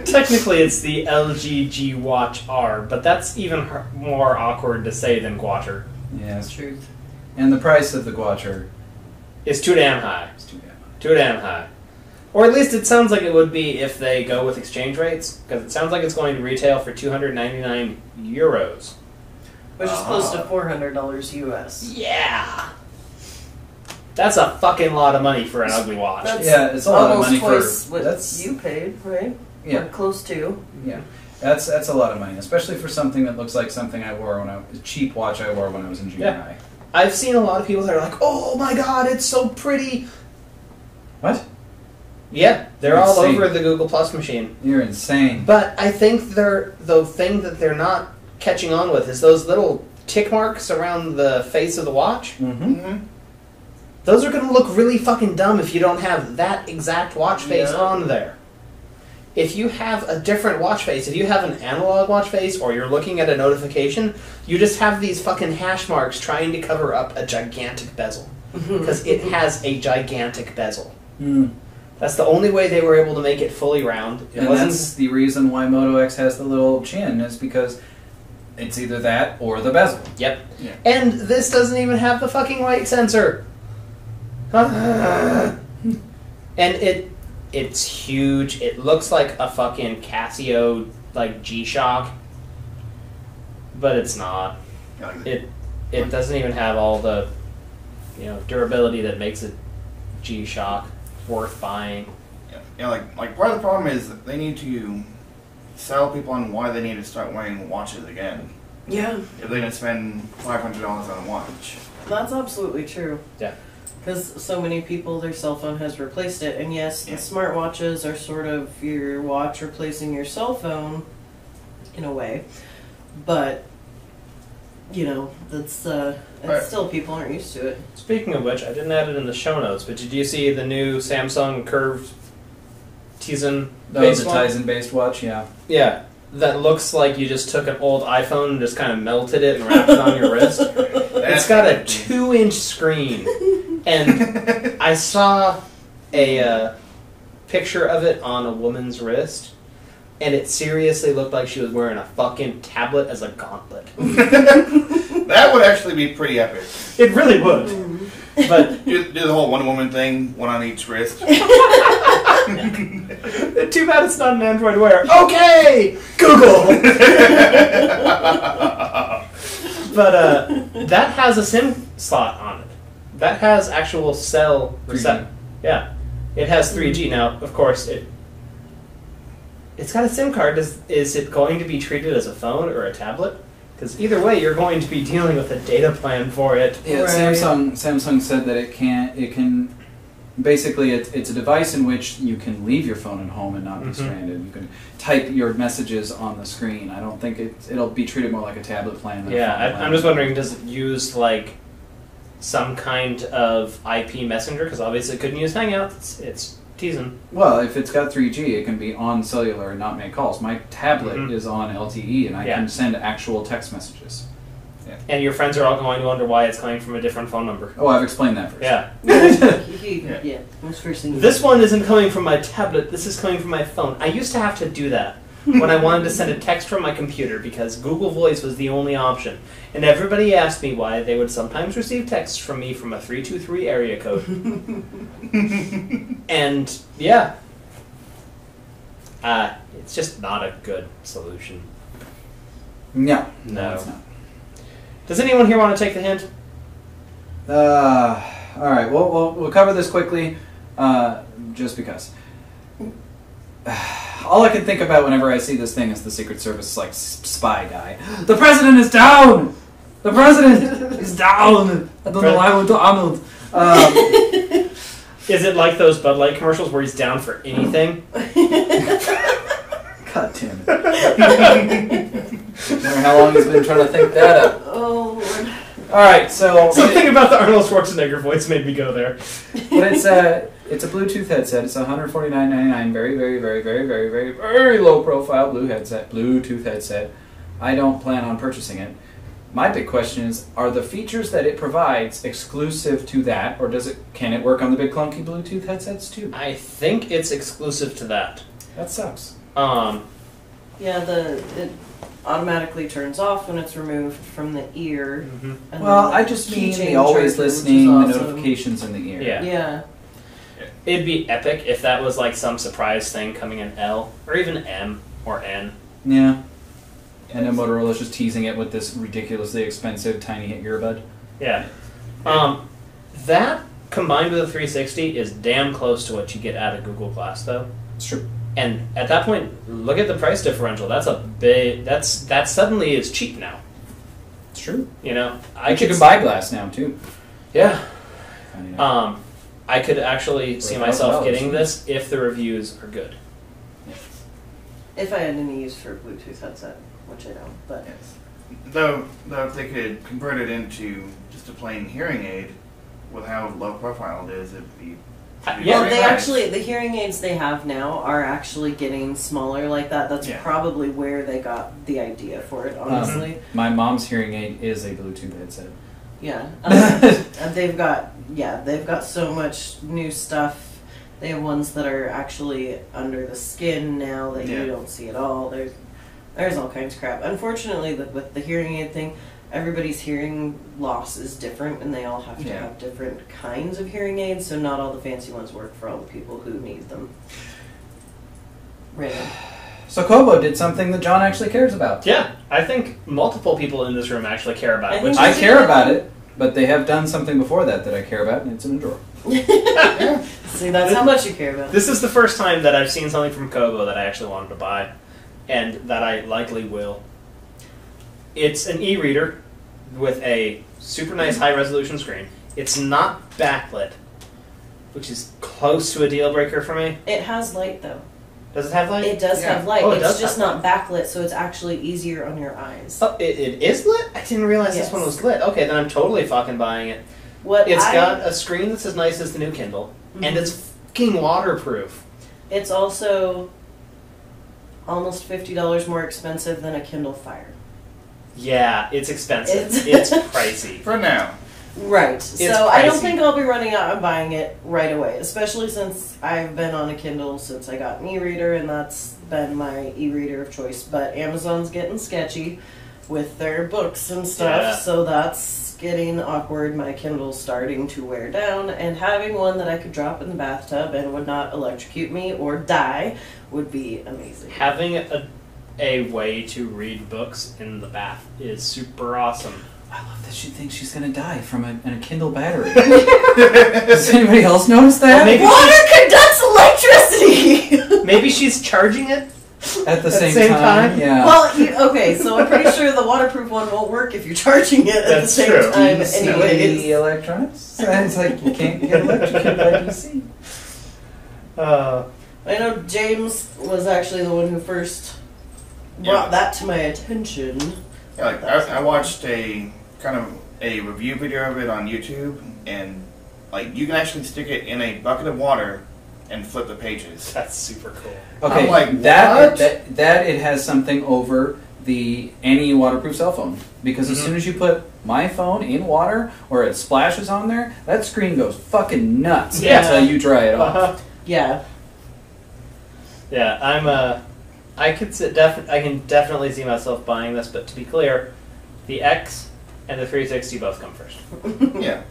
Technically it's the L G G Watch R, but that's even more awkward to say than Gwatcher. Yeah, that's true. And the price of the Gwatcher is too damn high. It's too damn high. Too damn high. Or at least it sounds like it would be if they go with exchange rates, because it sounds like it's going to retail for two hundred ninety-nine euros. Which is uh, close to four hundred dollars U S. Yeah! That's a fucking lot of money for an ugly watch. That's yeah, it's a lot of money twice for... what that's, you paid, right? Yeah. Or close to. Yeah. That's that's a lot of money, especially for something that looks like something I wore when I... a cheap watch I wore when I was in junior yeah. high. I've seen a lot of people that are like, oh my god, it's so pretty! What? Yeah, they're You're all insane. over the Google Plus machine. You're insane. But I think they're, the thing that they're not catching on with is those little tick marks around the face of the watch. Mm-hmm. Mm-hmm. Those are going to look really fucking dumb if you don't have that exact watch face yeah. on there. If you have a different watch face, if you have an analog watch face or you're looking at a notification, you just have these fucking hash marks trying to cover up a gigantic bezel. Because it has a gigantic bezel. Mm. That's the only way they were able to make it fully round. It and wasn't... that's the reason why Moto X has the little chin, is because it's either that or the bezel. Yep. Yeah. And this doesn't even have the fucking light sensor. and it it's huge. It looks like a fucking Casio like G-Shock. But it's not. It it doesn't even have all the you know durability that makes it G-Shock. Worth buying. Yeah, yeah like, like part of the problem is that they need to sell people on why they need to start wearing watches again. Yeah. If they're going to spend five hundred dollars on a watch. That's absolutely true. Yeah. Because so many people, their cell phone has replaced it, and yes, yeah. the smartwatches are sort of your watch replacing your cell phone, in a way, but, you know, that's, uh... And right. still, people aren't used to it. Speaking of which, I didn't add it in the show notes, but did you see the new Samsung curved Tizen based watch? Oh, the Tizen based watch, yeah. Yeah, that looks like you just took an old iPhone and just kind of melted it and wrapped it on your wrist. It's got a two-inch screen, and I saw a uh, picture of it on a woman's wrist. And it seriously looked like she was wearing a fucking tablet as a gauntlet. That would actually be pretty epic. It really would. But do, do the whole one woman thing, one on each wrist. Too bad it's not an Android Wear. Okay, Google. But uh, that has a SIM slot on it. That has actual cell reception. Yeah, it has three G now. Of course it. It's got a SIM card. Is, is it going to be treated as a phone or a tablet? Because either way, you're going to be dealing with a data plan for it. Yeah, right. Samsung Samsung said that it can it can basically it, it's a device in which you can leave your phone at home and not be mm-hmm. stranded. You can type your messages on the screen. I don't think it it'll be treated more like a tablet plan. Than yeah, a phone I, plan. I'm just wondering, does it use like some kind of I P messenger? Because obviously it couldn't use Hangouts. It's, it's teasing. Well, if it's got three G, it can be on cellular and not make calls. My tablet mm-hmm. is on L T E, and I yeah. can send actual text messages. Yeah. And your friends are all going to wonder why it's coming from a different phone number. Oh, I've explained that first. Yeah. yeah. yeah. Most first thing this one isn't coming from my tablet. This is coming from my phone. I used to have to do that when I wanted to send a text from my computer because Google Voice was the only option. And everybody asked me why they would sometimes receive texts from me from a three two three area code. And, yeah. Uh, it's just not a good solution. No. No. no it's not. Does anyone here want to take the hint? Uh, all right, we'll, we'll, we'll cover this quickly, uh, just because. All I can think about whenever I see this thing is the Secret Service, like, spy guy. The president is down! The president is down! I don't know why I went to Arnold. Um, is it like those Bud Light commercials where he's down for anything? God damn it. Remember how long he's been trying to think that up. Oh, Lord. All right, so... Something it, about the Arnold Schwarzenegger voice made me go there. But it's a, it's a Bluetooth headset. It's one forty-nine ninety-nine dollars. Very, very, very, very, very, very, very low-profile blue headset, Bluetooth headset. I don't plan on purchasing it. My big question is, are the features that it provides exclusive to that, or does it can it work on the big clunky Bluetooth headsets, too? I think it's exclusive to that. That sucks. Um, yeah, the... It, automatically turns off when it's removed from the ear. Mm-hmm. And well, I just mean the always listening, the awesome. notifications in the ear. Yeah. yeah. It'd be epic if that was like some surprise thing coming in L, or even M, or N. Yeah. And then Motorola's just teasing it with this ridiculously expensive tiny earbud. Yeah. Um, that, combined with the three sixty, is damn close to what you get out of Google Glass, though. It's true. And at that point, look at the price differential. That's a big. That's that suddenly is cheap now. It's true. You know, I could, you can buy Glass now too. Yeah. I mean, um, I could actually or see myself getting this if the reviews are good. If I had any use for a Bluetooth headset, which I don't, but yes. though though if they could convert it into just a plain hearing aid, with how low profile it is, it'd be. Yeah, well, they nice. actually, the hearing aids they have now are actually getting smaller like that. That's yeah. probably where they got the idea for it, honestly. Um, my mom's hearing aid is a Bluetooth headset. Yeah. Um, they've got, yeah, they've got so much new stuff. They have ones that are actually under the skin now that yeah. you don't see at all. There's, there's all kinds of crap. Unfortunately, the, with the hearing aid thing, everybody's hearing loss is different, and they all have to yeah. have different kinds of hearing aids, so not all the fancy ones work for all the people who need them. Really. So Kobo did something that John actually cares about. Yeah, I think multiple people in this room actually care about it. I, which I care about it, but they have done something before that that I care about, and it's in a drawer. yeah. See, that's how much you care about it. This is the first time that I've seen something from Kobo that I actually wanted to buy, and that I likely will. It's an e-reader with a super nice high-resolution screen. It's not backlit, which is close to a deal-breaker for me. It has light, though. Does it have light? It does yeah. have light. Oh, it it's does just not light. backlit, so it's actually easier on your eyes. Oh, it, it is lit? I didn't realize yes. this one was lit. Okay, then I'm totally fucking buying it. What it's I... got a screen that's as nice as the new Kindle, mm-hmm. and it's fucking waterproof. It's also almost fifty dollars more expensive than a Kindle Fire. Yeah, it's expensive. It's, it's pricey. For now. Right. It's so pricey. I don't think I'll be running out and buying it right away, especially since I've been on a Kindle since I got an e-reader, and that's been my e-reader of choice. But Amazon's getting sketchy with their books and stuff, yeah. so that's getting awkward. My Kindle's starting to wear down, and having one that I could drop in the bathtub and would not electrocute me or die would be amazing. Having a A way to read books in the bath is super awesome. I love that she thinks she's gonna die from a, a Kindle battery. Does anybody else notice that? Well, water conducts electricity. Maybe she's charging it at the at same, same time. time. Yeah. Well, you, okay, so I'm pretty sure the waterproof one won't work if you're charging it at That's the same true. time. Anyway, the electronics. Sounds like you can't get electrocuted like you see. Uh, I know James was actually the one who first. brought yeah. that to my attention. Yeah, like I, I watched a kind of a review video of it on YouTube, and like you can actually stick it in a bucket of water and flip the pages. That's super cool. Okay, I'm like, that, what? that that it has something over the any waterproof cell phone, because mm-hmm. as soon as you put my phone in water or it splashes on there, that screen goes fucking nuts yeah. until you dry it off. Uh-huh. Yeah. Yeah, I'm a. I could sit def I can definitely see myself buying this, but to be clear, the X and the three sixty both come first. Yeah.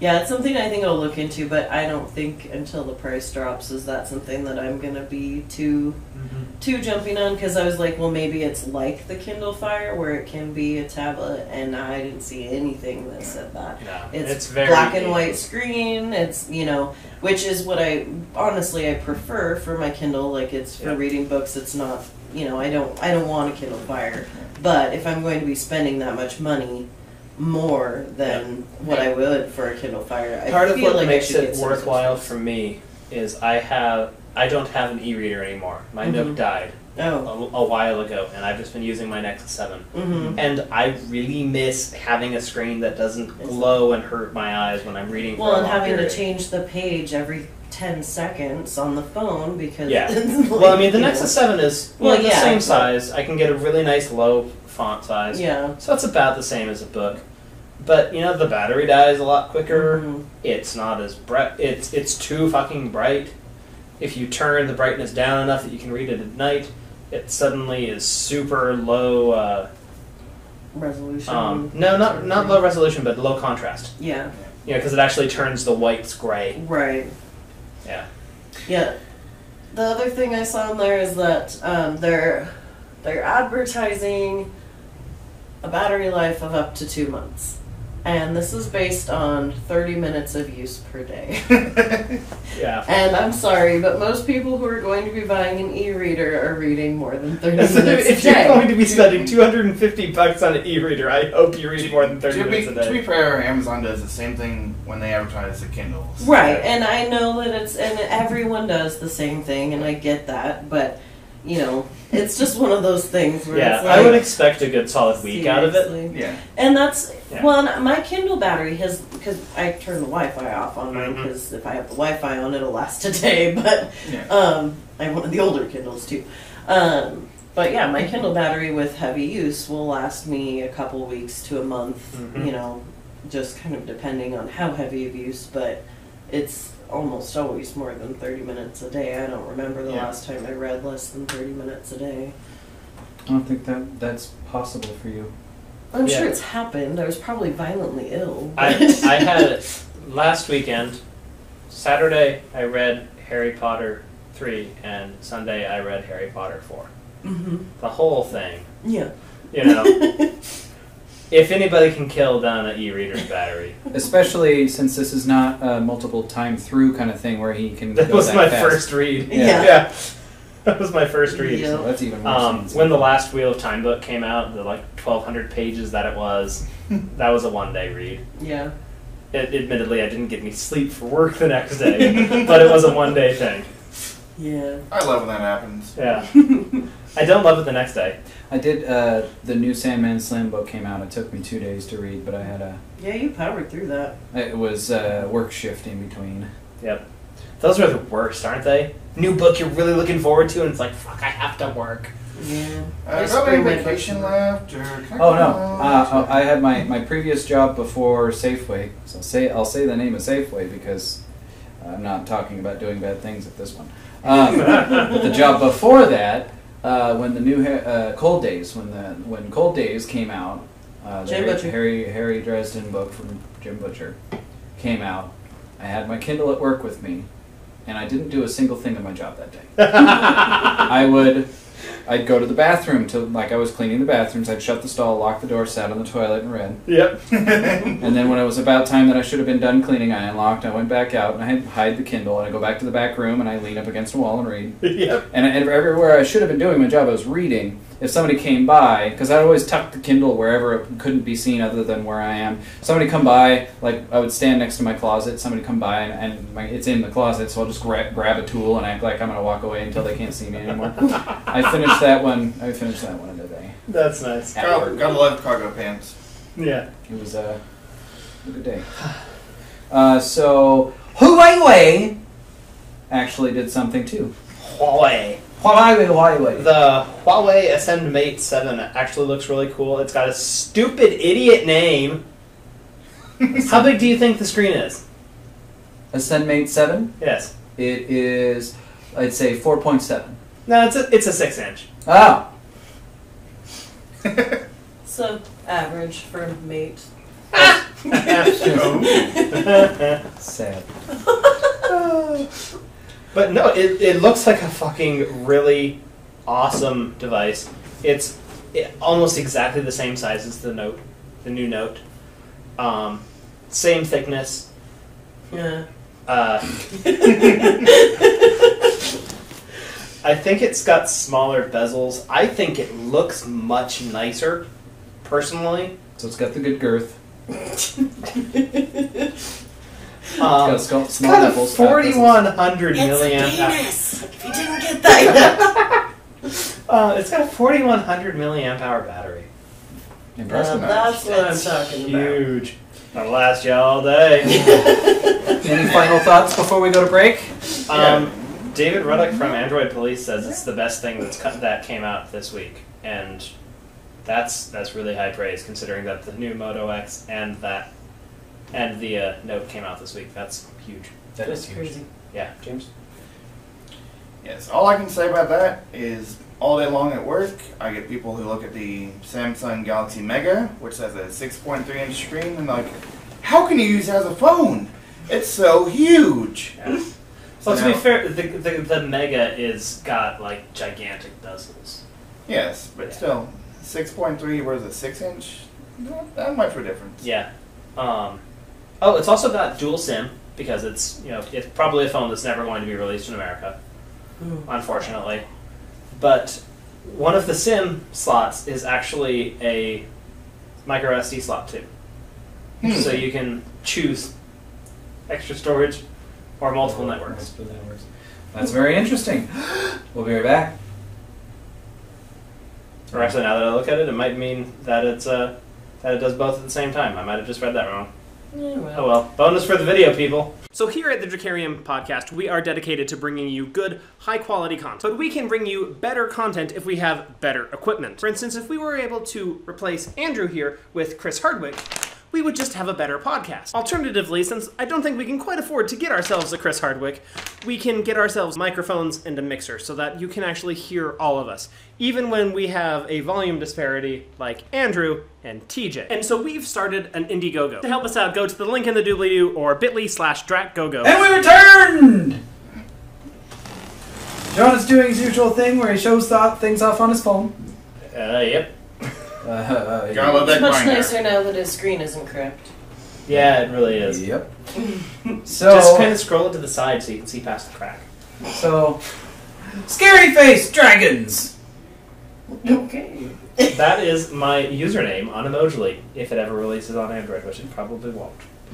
Yeah, it's something I think I'll look into, but I don't think until the price drops is that something that I'm going to be too mm-hmm. too jumping on, because I was like, well, maybe it's like the Kindle Fire where it can be a tablet, and I didn't see anything that said that. Yeah. It's, it's very black and white screen, it's, you know, which is what I, honestly, I prefer for my Kindle. Like, it's for yeah. reading books, it's not, you know, I don't, I don't want a Kindle Fire, but if I'm going to be spending that much money, more than yeah. what I would for a Kindle Fire. I Part of what like makes it worthwhile for me is I have I don't have an e-reader anymore. My mm-hmm. Note died oh. a, a while ago, and I've just been using my Nexus seven. Mm-hmm. And I really miss having a screen that doesn't glow and hurt my eyes when I'm reading. Well, for a and having period. to change the page every ten seconds on the phone because yeah. like, well, I mean the Nexus seven is well, well yeah, the same size. I can get a really nice low font size. Yeah. So it's about the same as a book. But, you know, the battery dies a lot quicker. Mm-hmm. It's not as bright. It's, it's too fucking bright. If you turn the brightness down enough that you can read it at night, it suddenly is super low... Uh, resolution? Um, no, not, not low resolution, but low contrast. Yeah. You know, because it actually turns the whites gray. Right. Yeah. Yeah. The other thing I saw in there is that um, they're... They're advertising a battery life of up to two months. And this is based on thirty minutes of use per day. Yeah. And I'm sorry, but most people who are going to be buying an e-reader are reading more than thirty minutes a day. If you're going to be spending two hundred fifty bucks on an e-reader, I hope you read more than thirty minutes a day. To be fair, Amazon does the same thing when they advertise the Kindles. Right, and I know that it's, and everyone does the same thing, and I get that, but... You know, it's just one of those things where yeah, it's like, I would expect a good solid week seriously. out of it. Yeah. And that's, yeah. well, my Kindle battery has, because I turn the Wi-Fi off on mine, because mm-hmm. if I have the Wi-Fi on, it'll last a day, but yeah. um, I have one of the older Kindles, too. Um, but, yeah, my Kindle battery with heavy use will last me a couple weeks to a month, mm-hmm. you know, just kind of depending on how heavy of use, but it's... almost always more than thirty minutes a day. I don't remember the yeah. last time I read less than thirty minutes a day. I don't think that that's possible for you. I'm yeah. sure it's happened. I was probably violently ill. I, I had it last weekend. Saturday I read Harry Potter three and Sunday I read Harry Potter four. Mm-hmm. The whole thing. Yeah. You know. If anybody can kill down an e-reader's battery. Especially since this is not a multiple time through kind of thing where he can that go was that my fast. first read. Yeah. yeah. yeah. That was my first read. Yeah. So that's even worse. Um, when the last Wheel of Time book came out, the like twelve hundred pages that it was, that was a one-day read. Yeah. It, admittedly, I didn't get any sleep for work the next day, but it was a one-day thing. Yeah. I love when that happens. Yeah. I don't love it the next day. I did, uh, the new Sandman Slam book came out. It took me two days to read, but I had a... Yeah, you powered through that. It was a uh, work shift in between. Yep. Those are the worst, aren't they? New book you're really looking forward to, and it's like, fuck, I have to work. Yeah. Uh, is there any vacation left? Or oh, no. Uh, I had my, my previous job before Safeway, so say I'll say the name of Safeway because I'm not talking about doing bad things at this one. Um, but the job before that... Uh, when the new uh, Cold Days, when the when Cold Days came out, uh, the Harry, Harry Harry Dresden book from Jim Butcher came out. I had my Kindle at work with me, and I didn't do a single thing of my job that day. I would, I'd go to the bathroom to like I was cleaning the bathrooms. I'd shut the stall, lock the door, sat on the toilet, and read. Yep. And then when it was about time that I should have been done cleaning, I unlocked. I went back out and I had hide the Kindle, and I go back to the back room and I lean up against a wall and read. Yep. And I, everywhere I should have been doing my job, I was reading. If somebody came by, because I'd always tuck the Kindle wherever it couldn't be seen other than where I am. Somebody come by, like I would stand next to my closet. Somebody come by and, and my, it's in the closet, so I'll just gra grab a tool and act like I'm gonna walk away until they can't see me anymore. I finished that one. I finished that one in a day. That's nice. Got, gotta love cargo pants. Yeah. It was uh, a good day. Uh, so Huawei actually did something too. Huawei. Huawei, Huawei. The Huawei Ascend Mate seven actually looks really cool. It's got a stupid idiot name. How big do you think the screen is? Ascend Mate seven? Yes. It is, I'd say four point seven. No, it's a, it's a six inch. Oh. So average for Mate. Ah! Sad. But no, it, it looks like a fucking really awesome device. It's it, almost exactly the same size as the Note, the new Note. Um, same thickness. Yeah. Uh, I think it's got smaller bezels. I think it looks much nicer, personally. So it's got the good girth. Um, it's got, it's got a forty-one hundred milliamp hour. If you didn't get that, uh, it's got a forty-one hundred milliamp hour battery. Impressive. Uh, that's what I'm talking huge. about. Huge. That'll last you all day. Any final thoughts before we go to break? Um, yeah. David Ruddock from Android Police says it's the best thing that's cut, that came out this week, and that's that's really high praise considering that the new Moto X and that. And the uh, Note came out this week. That's huge. That is huge. Crazy. Yeah. James? Yes. All I can say about that is all day long at work, I get people who look at the Samsung Galaxy Mega, which has a six point three inch screen, and like, how can you use it as a phone? It's so huge. Yeah. So well, now, to be fair, the, the, the Mega is got, like, gigantic bezels. Yes, but yeah. still, six point three versus a six inch? Not that much of a difference. Yeah. Um... Oh, it's also got dual SIM because it's you know it's probably a phone that's never going to be released in America, unfortunately. But one of the SIM slots is actually a micro S D slot too, hmm. so you can choose extra storage or multiple networks. That's very interesting. We'll be right back. Or actually, now that I look at it, it might mean that it's uh, that it does both at the same time. I might have just read that wrong. Yeah, well. Oh well, bonus for the video, people. So here at the Dracarium Podcast, we are dedicated to bringing you good, high-quality content. But we can bring you better content if we have better equipment. For instance, if we were able to replace Andrew here with Chris Hardwick, we would just have a better podcast. Alternatively, since I don't think we can quite afford to get ourselves a Chris Hardwick, we can get ourselves microphones and a mixer so that you can actually hear all of us, even when we have a volume disparity like Andrew and T J. And so we've started an Indiegogo. To help us out, go to the link in the doobly-doo or bit.ly slash dracgogo. And we returned! John is doing his usual thing where he shows things off on his phone. Uh, yep. Uh, yeah. It's much grinder. nicer now that his screen isn't cracked. Yeah, it really is. Yep. So just kind of scroll it to the side so you can see past the crack. So, scary face dragons. Okay. That is my username on Emoji, if it ever releases on Android, which it probably won't.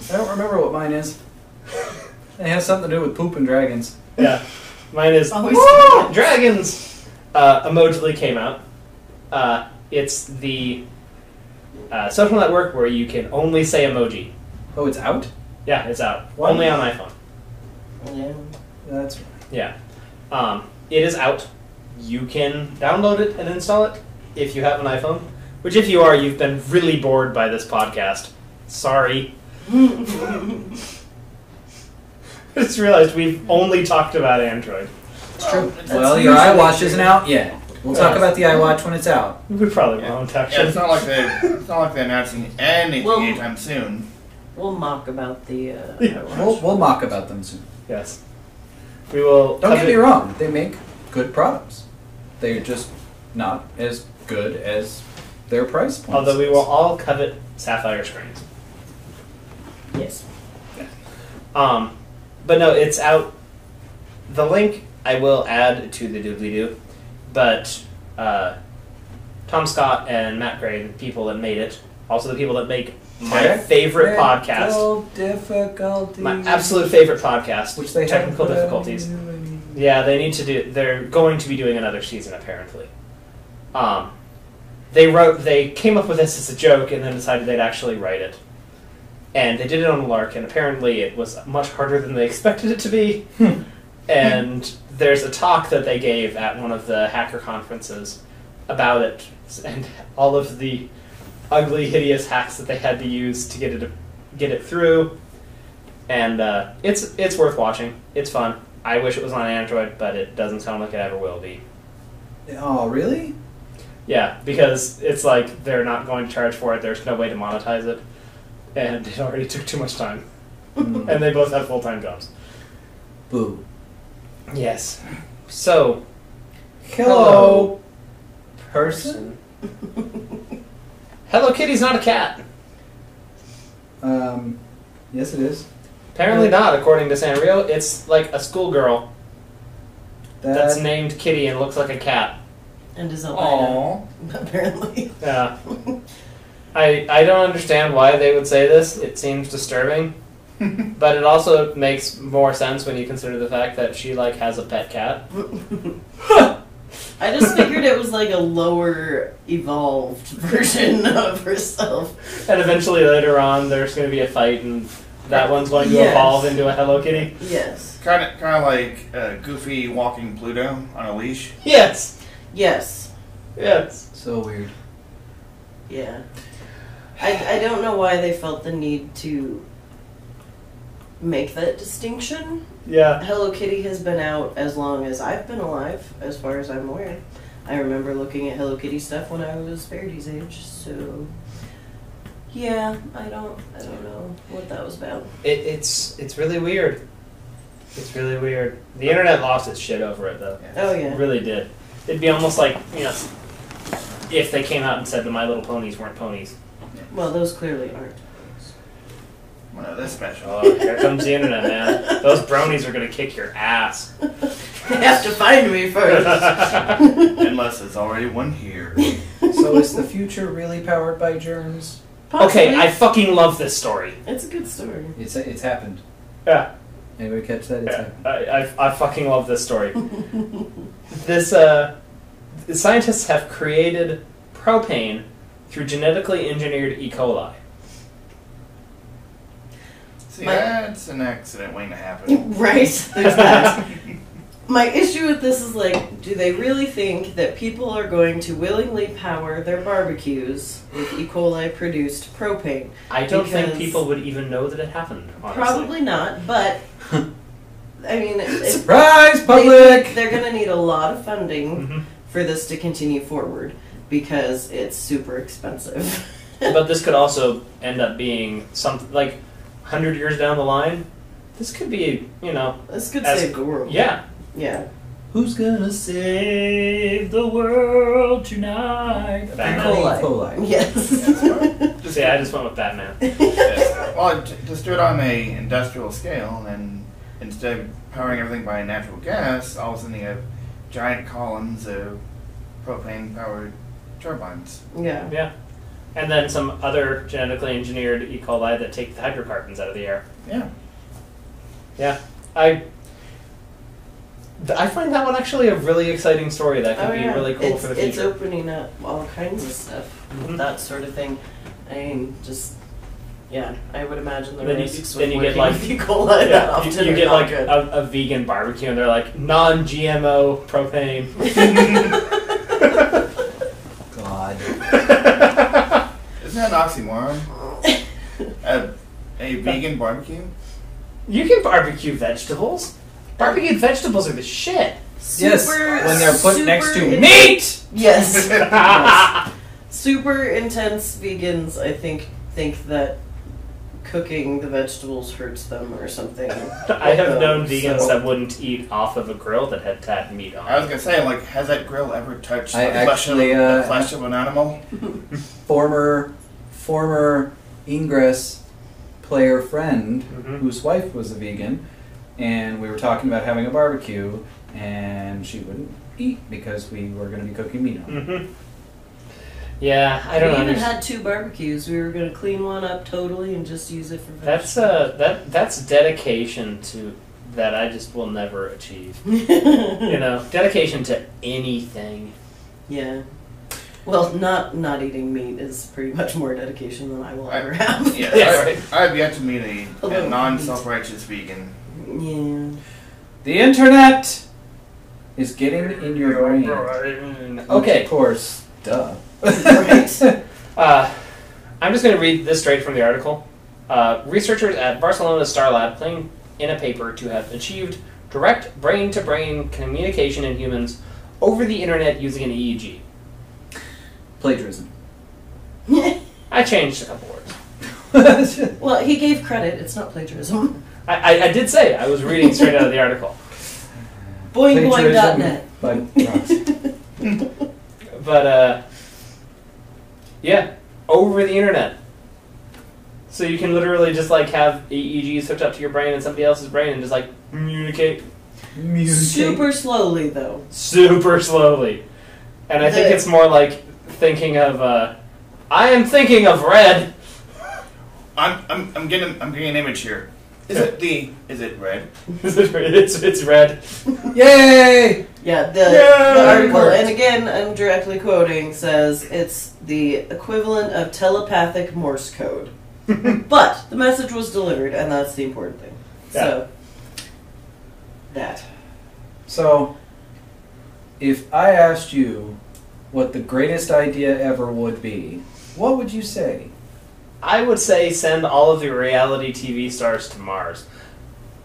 I don't remember what mine is. It has something to do with poop and dragons. Yeah, mine is oh, dragons. Uh, Emoji came out. Uh, It's the uh, social network where you can only say emoji. Oh, it's out? Yeah, it's out. What? Only on iPhone. Yeah, that's right. Yeah. Um, it is out. You can download it and install it if you have an iPhone, which if you are, you've been really bored by this podcast. Sorry. I just realized we've only talked about Android. It's true. Oh, well, your iWatch isn't out yet. We'll talk about the iWatch when it's out. We probably yeah. won't, actually. Yeah, it's not like they're, it's not like they're announcing anything we'll, anytime soon. We'll mock about the uh, yeah. iWatch. We'll, we'll mock about them soon. Yes. We will. Don't get it. me wrong. They make good products. They're just not as good as their price points. Although we will all covet sapphire screens. Yes. Yeah. Um, but no, it's out. The link I will add to the doobly-doo. But uh, Tom Scott and Matt Gray, the people that made it, also the people that make my favorite podcast, difficulties. my absolute favorite podcast, which they technical difficulties. Doing. Yeah, they need to do. They're going to be doing another season apparently. Um, They wrote, they came up with this as a joke and then decided they'd actually write it. And they did it on a lark, and apparently it was much harder than they expected it to be. Hmm. And there's a talk that they gave at one of the hacker conferences about it, and all of the ugly, hideous hacks that they had to use to get it get it through. And uh, it's it's worth watching. It's fun. I wish it was on Android, but it doesn't sound like it ever will be. Oh, really? Yeah, because it's like they're not going to charge for it. There's no way to monetize it. And it already took too much time. Mm. And they both have full-time jobs. Boo. Yes. So. Hello. Hello person? Hello Kitty's not a cat. Um, yes it is. Apparently uh, not, according to Sanrio. It's like a schoolgirl that that's named Kitty and looks like a cat. And is a lion, apparently. Yeah. I, I don't understand why they would say this. It seems disturbing. But it also makes more sense when you consider the fact that she, like, has a pet cat. I just figured it was, like, a lower evolved version of herself. And eventually later on there's going to be a fight and that one's going to yes. evolve into a Hello Kitty. Yes. Kind of kind of like uh, Goofy walking Pluto on a leash. Yes. Yes. Yes. So weird. Yeah. I, I don't know why they felt the need to make that distinction. Yeah. Hello Kitty has been out as long as I've been alive, as far as I'm aware. I remember looking at Hello Kitty stuff when I was Verity's age, so yeah, I don't I don't know what that was about. It, it's it's really weird. It's really weird. The internet lost its shit over it though. Yeah. Oh yeah. It really did. It'd be almost like, you know, if they came out and said the My Little Ponies weren't ponies. Well, those clearly aren't. Well, that's special. Oh, here comes the internet, man. Those bronies are going to kick your ass. They have to find me first. Unless there's already one here. So is the future really powered by germs? Possibly. Okay, I fucking love this story. It's a good story. It's it's happened. Yeah. Anybody catch that? It's yeah. I, I, I fucking love this story. This, uh... Scientists have created propane through genetically engineered E. coli. See, My, that's an accident waiting to happen. Right, there's that. My issue with this is, like, do they really think that people are going to willingly power their barbecues with E. coli-produced propane? I don't because think people would even know that it happened, honestly. Probably not, but... I mean, surprise, public! They, they're going to need a lot of funding mm-hmm. for this to continue forward, because it's super expensive. But this could also end up being something like one hundred years down the line. This could be, you know, this could as, save the world. Yeah, yeah. Who's gonna save the world tonight? Batman. E. coli. Yes. Yeah, just yeah, I just went with Batman. Yeah. Well, just do it on a industrial scale, and instead of powering everything by natural gas, all of a sudden you have giant columns of propane-powered turbines. Yeah. Yeah. And then some other genetically engineered E. coli that take the hydrocarbons out of the air. Yeah. Yeah. I I find that one actually a really exciting story that could oh, yeah. be really cool it's, for the future. It's opening up all kinds of stuff, mm-hmm. that sort of thing. I mean, just, yeah, I would imagine the risks with working with E. coli yeah, that often you, you get like a, a vegan barbecue and they're like, non-G M O propane. Isn't that an oxymoron? a, a vegan barbecue? You can barbecue vegetables. Barbecued vegetables are the shit. Super, yes, when they're put next to in- meat! Yes. Yes. Super intense vegans, I think, think that cooking the vegetables hurts them or something. I have them, known vegans so. that wouldn't eat off of a grill that had that meat on it. I was going to say, like, has that grill ever touched I the, actually, flesh of, uh, the flesh of an animal? Former... former Ingress player friend mm-hmm. whose wife was a vegan, and we were talking about having a barbecue, and she wouldn't eat because we were going to be cooking meat on mm-hmm. it. Yeah, I don't know. We even understand. Had two barbecues. We were going to clean one up totally and just use it for vegetables. That's a, that that's dedication to that I just will never achieve. You know, dedication to anything. Yeah. Well, not not eating meat is pretty much more dedication than I will I, ever have. Yeah, yes. I, I have yet to meet a, a, a non-self-righteous vegan. Yeah. The internet is getting in your brain. brain. Okay. Of course. Duh. Right. uh, I'm just going to read this straight from the article. Uh, researchers at Barcelona's Starlab claim in a paper to have achieved direct brain-to-brain communication in humans over the internet using an E E G. Plagiarism. I changed a couple words. Well, he gave credit. It's not plagiarism. I, I, I did say I was reading straight out of the article. boing boing dot net. But, but uh, yeah, over the internet. So you can literally just like have E E Gs hooked up to your brain and somebody else's brain and just like communicate. communicate. Super slowly though. Super slowly. And I the, think it's more like thinking of uh, I am thinking of red. I'm I'm I'm getting I'm getting an image here. Is it the is it red? Is it red? It's it's red. Yay! Yeah, the, Yay! the article, and again I'm directly quoting, says it's the equivalent of telepathic Morse code. But the message was delivered, and that's the important thing. Yeah. So, that. So, if I asked you what the greatest idea ever would be, what would you say? I would say send all of the reality T V stars to Mars.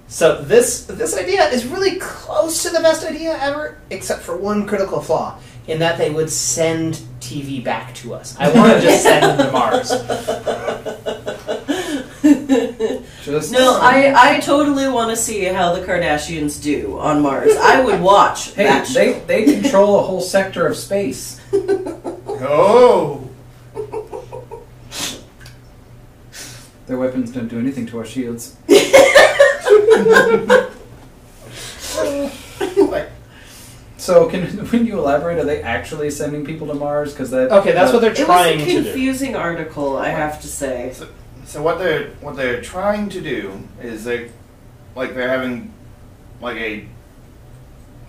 So this this idea is really close to the best idea ever, except for one critical flaw, in that they would send T V back to us. I want to just send them to Mars. Just no, I, I totally want to see how the Kardashians do on Mars. I would watch hey, that they, show. They control a whole sector of space. Oh! Their weapons don't do anything to our shields. So, can when you elaborate, are they actually sending people to Mars? Because that okay, that's uh, what they're trying to do. It was a confusing do. article, I have to say. So, So what they're what they're trying to do is they, like they're having, like a,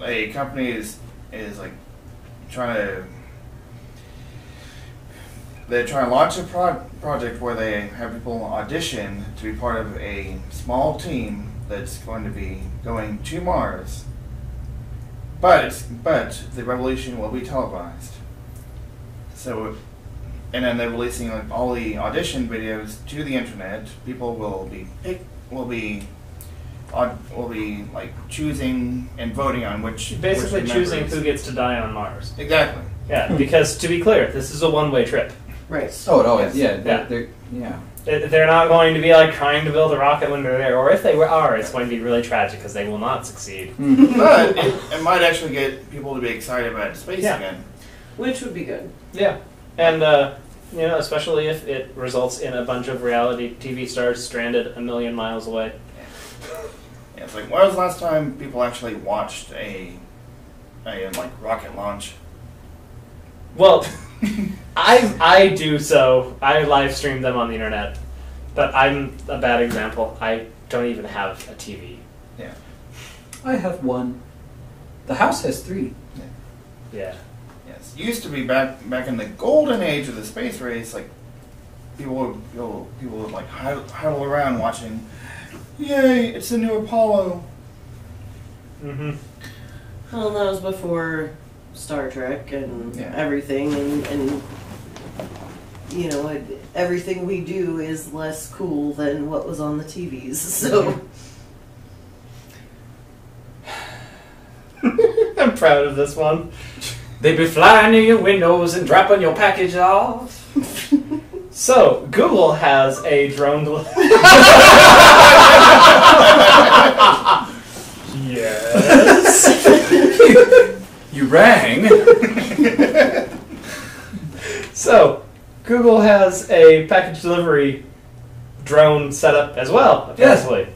a company is is like, trying to. They're trying to launch a pro project where they have people audition to be part of a small team that's going to be going to Mars. But but the revolution will be televised. So. And then they're releasing like all the audition videos to the internet. People will be will be will be like choosing and voting on which basically which choosing who gets to die on Mars. Exactly. Yeah, because to be clear, this is a one-way trip. Right. Oh, it always. Yeah. They're, yeah. They're, yeah. They're not going to be like trying to build a rocket when they're there, or if they are, it's going to be really tragic because they will not succeed. But it, it might actually get people to be excited about space yeah. again, which would be good. Yeah. And, uh, you know, especially if it results in a bunch of reality T V stars stranded a million miles away. Yeah. Yeah, it's like, when was the last time people actually watched a, a like, rocket launch? Well, I, I do so. I live stream them on the internet. But I'm a bad example. I don't even have a T V. Yeah. I have one. The house has three. Yeah. Yeah. Yes, used to be back back in the golden age of the space race, like people would people, people would like huddle around watching. Yay! It's the new Apollo. Mhm. Well, that was before Star Trek and yeah. everything, and, and you know, everything we do is less cool than what was on the T Vs. So. I'm proud of this one. They be flying near your windows and dropping your package off. So, Google has a drone delivery. Yes. you, you rang. So, Google has a package delivery drone set up as well, apparently. Yes.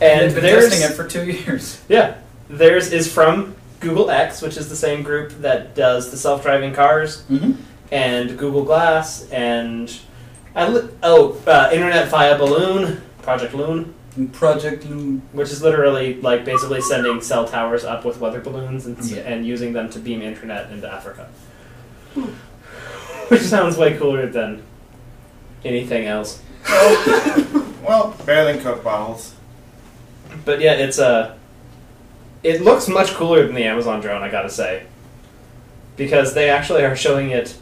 And they've been testing it for two years. Yeah. Theirs is from Google X, which is the same group that does the self-driving cars, mm-hmm. and Google Glass, and oh, uh, Internet via Balloon, Project Loon, Project Loon, which is literally like basically sending cell towers up with weather balloons and yeah. and using them to beam internet into Africa. which sounds way cooler than anything else. Oh. Well, better than Coke bottles. But yeah, it's a. Uh, it looks much cooler than the Amazon drone, I gotta say, because they actually are showing it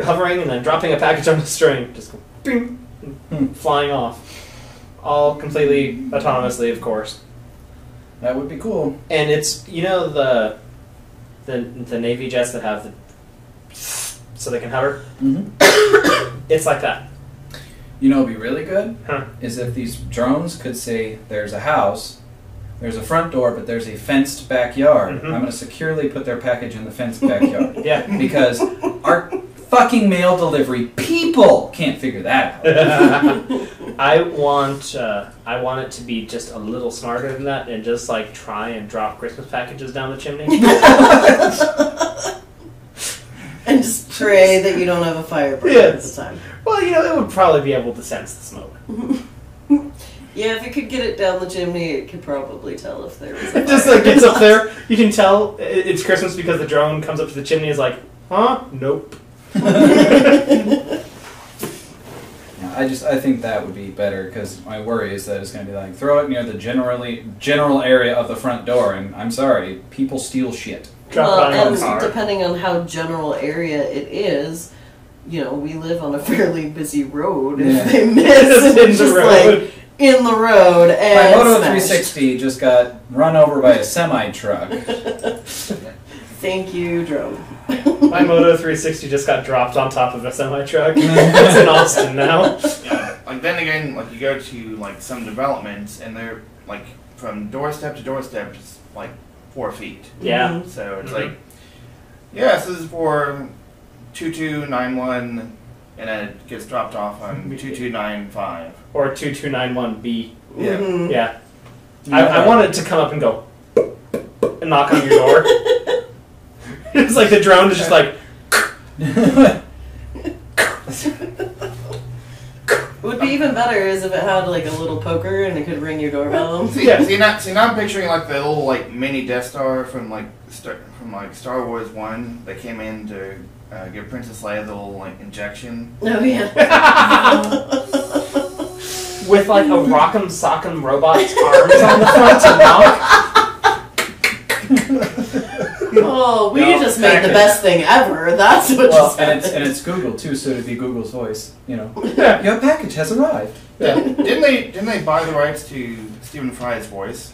hovering and then dropping a package on the string, just boom, mm. flying off, all completely autonomously, of course. That would be cool. And it's, you know, the the the Navy jets that have the so they can hover. Mm-hmm. It's like that. You know, it'd be really good huh. is if these drones could say, "There's a house, there's a front door, but there's a fenced backyard. Mm-hmm. I'm going to securely put their package in the fenced backyard." Yeah, because our fucking mail delivery people can't figure that out. I want uh, I want it to be just a little smarter than that and just like try and drop Christmas packages down the chimney. And just pray that you don't have a fire burning yeah. at the time. Well, you know, it would probably be able to sense the smoke. Yeah, if it could get it down the chimney, it could probably tell if there was a fire. It just like gets up there. You can tell it's Christmas because the drone comes up to the chimney and is like, huh? Nope. I just I think that would be better, because my worry is that it's going to be like, throw it near the generally general area of the front door, and I'm sorry, people steal shit. Well, and depending on how general area it is, you know, we live on a fairly busy road. If yeah. they miss, it's just road. like in the road. And my Moto three sixty just got run over by a semi truck. Thank you, drone. My Moto three sixty just got dropped on top of a semi truck. It's in Austin now. Yeah, like then again, like you go to like some developments and they're like from doorstep to doorstep, just like four feet. Yeah. So it's mm-hmm. like, yeah, so this is for two two nine one, and then it gets dropped off on two two nine five or two two nine one B. Yeah. Mm-hmm. Yeah. I, I wanted to come up and go and knock on your door. It's like the drone is just like. Would be even better is if it had like a little poker and it could ring your doorbell. See, yeah. see, now, see, now I'm picturing like the little like mini Death Star from like Star, from like Star Wars One that came in to uh, give Princess Leia the little like injection. Oh yeah. With like a Rock'em Sock'em robot's arms on the front to knock. Oh, we no, just made exactly. the best thing ever. That's what well, just and it's, and it's Google, too, so it'd be Google's voice, you know. Yeah. Your package has arrived. Yeah. Didn't they Didn't they buy the rights to Stephen Fry's voice?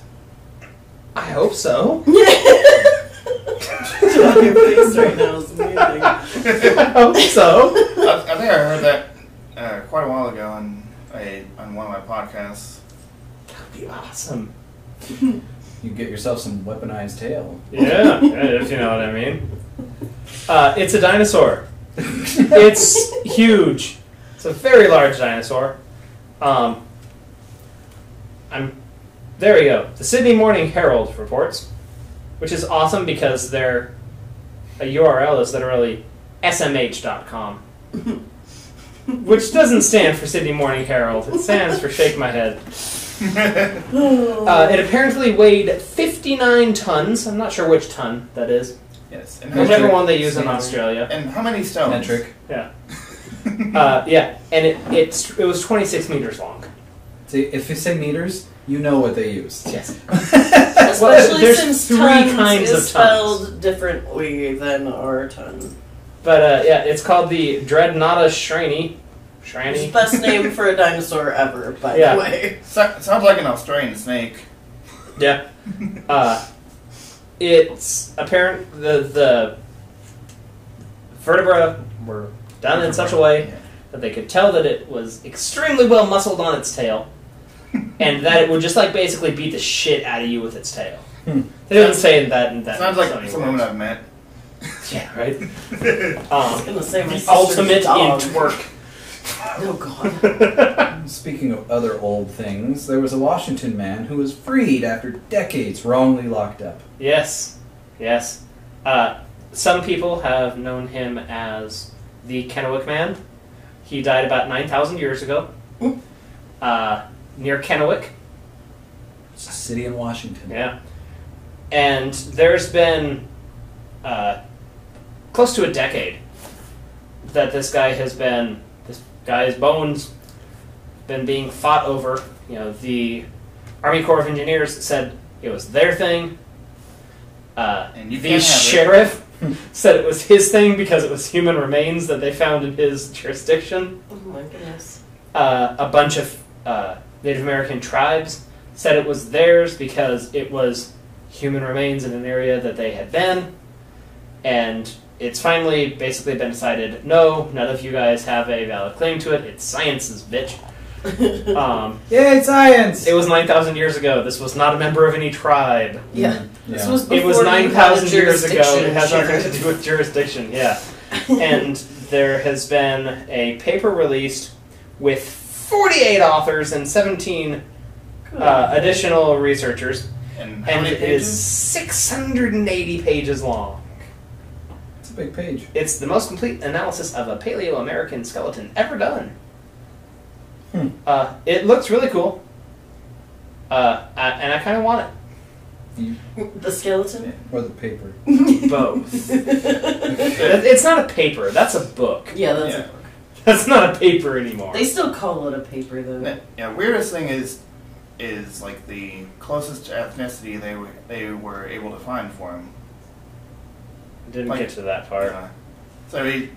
I hope so. John, your face right now is amazing. I hope so. I, I think I heard that uh, quite a while ago on, a, on one of my podcasts. That would be awesome. You get yourself some weaponized tail. Yeah, if you know what I mean. Uh, it's a dinosaur. It's huge. It's a very large dinosaur. Um, I'm. There we go. The Sydney Morning Herald reports, which is awesome because their a U R L is literally S M H dot com, which doesn't stand for Sydney Morning Herald. It stands for Shake My Head. uh, it apparently weighed fifty-nine tons. I'm not sure which ton that is. Yes. Whichever one they use in Australia. And how many stones? Metric. Yeah. uh, yeah, and it, it, it was twenty-six meters long. See, if you say meters, you know what they used. Yes. Especially well, since three tons kinds is of tons. Spelled differently than our ton. But uh, yeah, it's called the Dreadnoughta Shriny. Shiny. Best name for a dinosaur ever, by yeah. the way. So, sounds like an Australian snake. Yeah. Uh, it's apparent the the vertebrae were done in such a way yeah. that they could tell that it was extremely well muscled on its tail, and that it would just like basically beat the shit out of you with its tail. Hmm. They didn't say that. And that sounds like someone I've met. Yeah. Right. Um, the the ultimate dog. In twerk. Oh, God. Speaking of other old things, there was a Washington man who was freed after decades wrongly locked up. Yes. Yes. Uh, some people have known him as the Kennewick Man. He died about nine thousand years ago uh, near Kennewick. It's a city in Washington. Yeah. And there's been uh, close to a decade that this guy has been, this guy's bones been being fought over. You know, the Army Corps of Engineers said it was their thing. Uh, and you the sheriff said it was his thing because it was human remains that they found in his jurisdiction. Oh my goodness. Uh, a bunch of uh, Native American tribes said it was theirs because it was human remains in an area that they had been. And it's finally basically been decided, no, none of you guys have a valid claim to it. It's science's bitch. um, Yay, science! It was nine thousand years ago. This was not a member of any tribe. Yeah. This yeah. was It was nine thousand years ago. It has nothing to do with jurisdiction. Yeah. And there has been a paper released with forty-eight authors and seventeen uh, additional researchers. And, how and many it pages? Is six hundred eighty pages long. It's a big page. It's the most complete analysis of a Paleo-American skeleton ever done. Hmm. Uh, it looks really cool, uh, I, and I kind of want it. The skeleton? Or the paper? Both. It's not a paper, that's a book. Yeah, that's yeah. a book. That's not a paper anymore. They still call it a paper, though. Yeah, weirdest thing is, is like the closest to ethnicity they were, they were able to find for him. Didn't like, get to that part. Yeah. So he,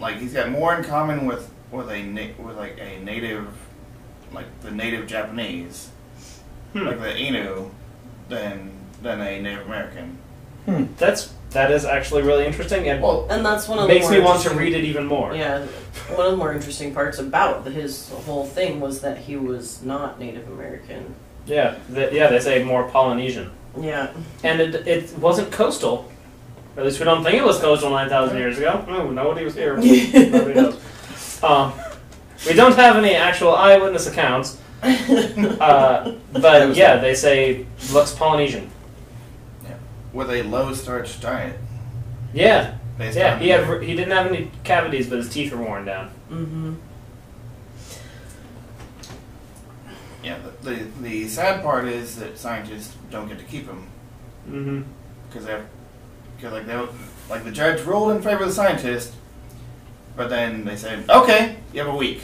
like, he's got more in common with with a with like a native, like the native Japanese, hmm. like the Inu, than than a Native American. Hmm. That's that is actually really interesting, and well, and that's one of makes the me want to read it even more. Yeah, one of the more interesting parts about his whole thing was that he was not Native American. Yeah, the, yeah, they say more Polynesian. Yeah, and it it wasn't coastal, or at least we don't think it was coastal nine thousand years ago. No, nobody was here. Nobody knows. Um, we don't have any actual eyewitness accounts, uh, but yeah, they say looks Polynesian. Yeah, with a low-starch diet. Yeah, Based yeah. He had he didn't have any cavities, but his teeth were worn down. Mm-hmm. Yeah. The, the the sad part is that scientists don't get to keep him. Mm-hmm. Because they, because like they, like the judge ruled in favor of the scientist. But then they say, okay, you have a week.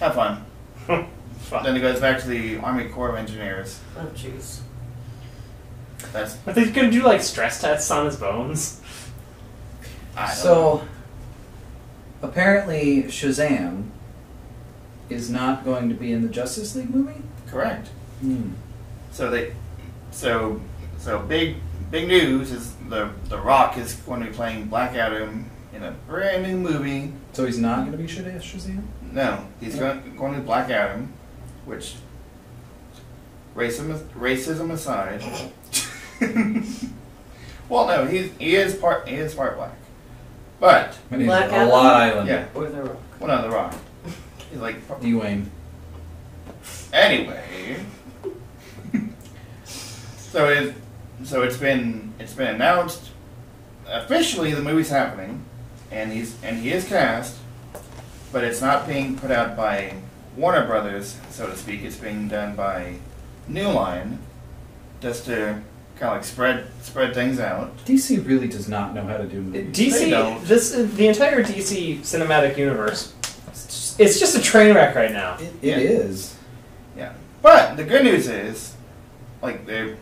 Have fun. Then it goes back to the Army Corps of Engineers. Oh, jeez. That's... Are they going to do, like, stress tests on his bones? I don't so, know. Apparently Shazam is not going to be in the Justice League movie? Correct. Mm. So they... So, so big big news is the, the Rock is going to be playing Black Adam in a brand new movie. So he's not going to be Shazam? No. He's yeah. going, going to Black Adam, which, racism, racism aside... well, no, he's, he, is part, he is part black. But... Black Adam? Island. Yeah. Or The Rock. Well, no, The Rock. He's like... Dwayne. Anyway... so, it, so it's been it's been announced. Officially, the movie's happening. And he's and he is cast, but it's not being put out by Warner Brothers, so to speak. It's being done by New Line, just to kind of like spread spread things out. D C really does not know how to do movies. D C, this the entire D C cinematic universe. It's just a train wreck right now. It, it yeah. is. Yeah, but the good news is, like they,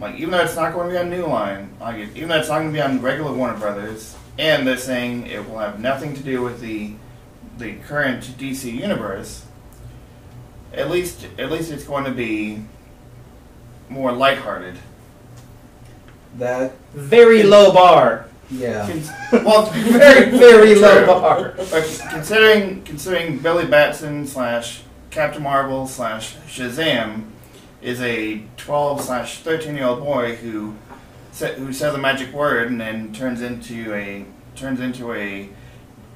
like even though it's not going to be on New Line, like even though it's not going to be on regular Warner Brothers. And they're saying it will have nothing to do with the the current D C universe. At least, at least it's going to be more lighthearted. That very low bar. Yeah. Con well, very very low bar. But considering considering Billy Batson slash Captain Marvel slash Shazam is a twelve slash thirteen year old boy who. Who says a magic word and then turns into a turns into a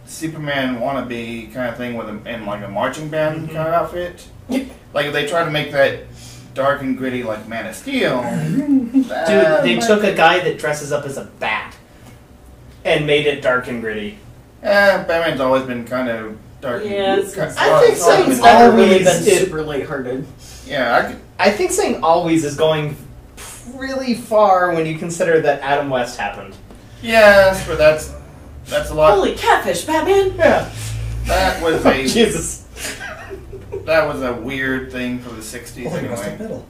Superman wannabe kind of thing with a in like a marching band mm-hmm. kind of outfit. Like if they try to make that dark and gritty like Man of Steel. Dude, they took a guy that dresses up as a bat and made it dark and gritty. Eh, Batman's always been kind of dark. Yeah, and, kind of, I think so. He's never really been super lighthearted. Yeah, I could, I think saying always is going. Really far when you consider that Adam West happened. Yes, but that's that's a lot. Holy catfish, Batman! Yeah, That was a... Jesus. That was a weird thing for the sixties oh, anyway.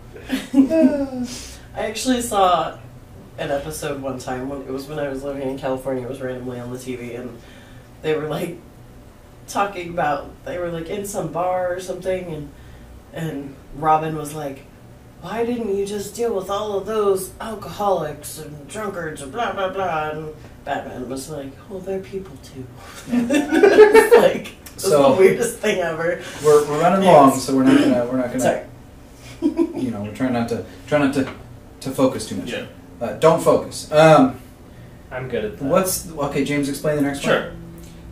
I actually saw an episode one time. When, it was when I was living in California. It was randomly on the T V, and they were like talking about, they were like in some bar or something, and and Robin was like, why didn't you just deal with all of those alcoholics and drunkards and blah, blah, blah? And Batman was like, oh, they're people too. It's like, that's so, the weirdest thing ever. We're, we're running yes. long, so we're not gonna we're not gonna. Sorry. You know, we're trying not to try not to to focus too much. Yeah. Uh, don't focus. Um, I'm good at that. What's okay? James, explain the next one. Sure.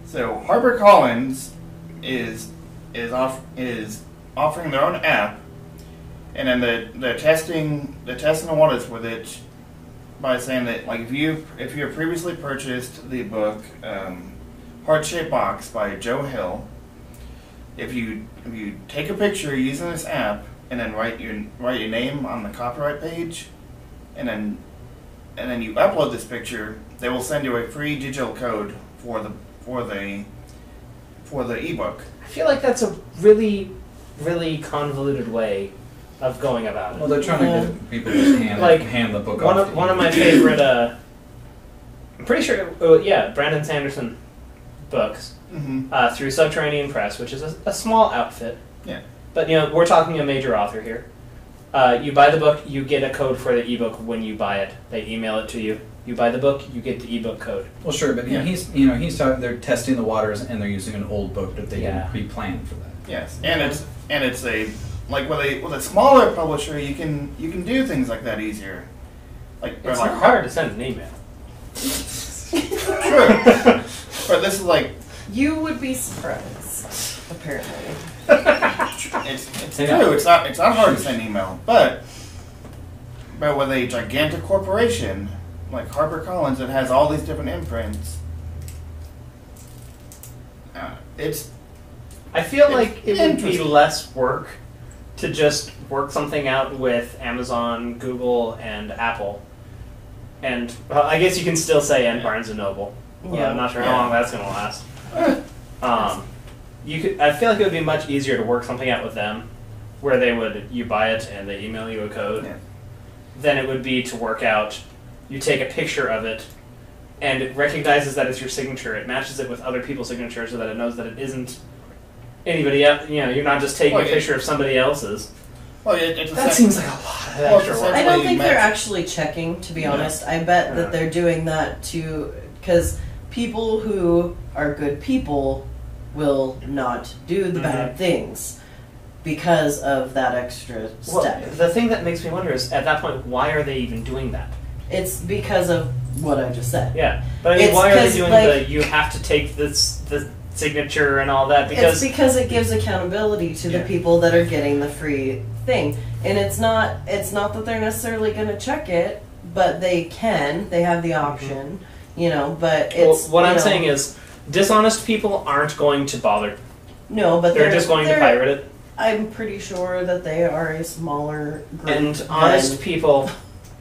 So HarperCollins is is off is offering their own app, and then the they're testing they're testing the waters with it by saying that, like, if you if you previously purchased the book. Um, Heart Shaped Box by Joe Hill. If you if you take a picture using this app and then write your write your name on the copyright page, and then and then you upload this picture, they will send you a free digital code for the for the for the ebook. I feel like that's a really really convoluted way of going about it. Well, they're trying uh, to get people to hand like hand the book one off. Of, one of my favorite. Uh, I'm pretty sure. Oh, yeah, Brandon Sanderson. Books mm-hmm. uh, through Subterranean Press, which is a, a small outfit. Yeah. But you know, we're talking a major author here. Uh, you buy the book, you get a code for the ebook when you buy it. They email it to you. You buy the book, you get the ebook code. Well, sure, but yeah. he's you know he's talking. They're testing the waters, and they're using an old book that they yeah. didn't pre-plan for that. Yes, and it's and it's a like with a with a smaller publisher, you can you can do things like that easier. Like it's not like, hard to send an email. Sure. But this is like you would be surprised. Apparently, it's it's yeah. true. It's not it's not hard to send email, but but with a gigantic corporation like HarperCollins that has all these different imprints, uh, it's. I feel it's like it would be less work to just work something out with Amazon, Google, and Apple, and well, I guess you can still say and Barnes and Noble. Well, yeah, I'm not sure how long that's going to last. Um, you could, I feel like it would be much easier to work something out with them, where they would you buy it and they email you a code, yeah. than it would be to work out. You take a picture of it, and it recognizes that it's your signature. It matches it with other people's signatures so that it knows that it isn't anybody else. You know, you're not just taking well, a picture it, of somebody else's. Well, it, it that seems like a lot of well, extra work. I don't think they're actually checking. To be yeah. honest, I bet that they're doing that to because. People who are good people will not do the bad things because of that extra step. Well, the thing that makes me wonder is, at that point, why are they even doing that? It's because of what I just said. Yeah, but I mean, it's why are they doing like, the, you have to take this, the signature and all that? Because it's because it gives accountability to yeah. the people that are getting the free thing. And it's not, it's not that they're necessarily going to check it, but they can. They have the option. Mm-hmm. You know, but it's... Well, what I'm know, saying is, dishonest people aren't going to bother. No, but they're... They're just going they're, to pirate it. I'm pretty sure that they are a smaller group. And honest people...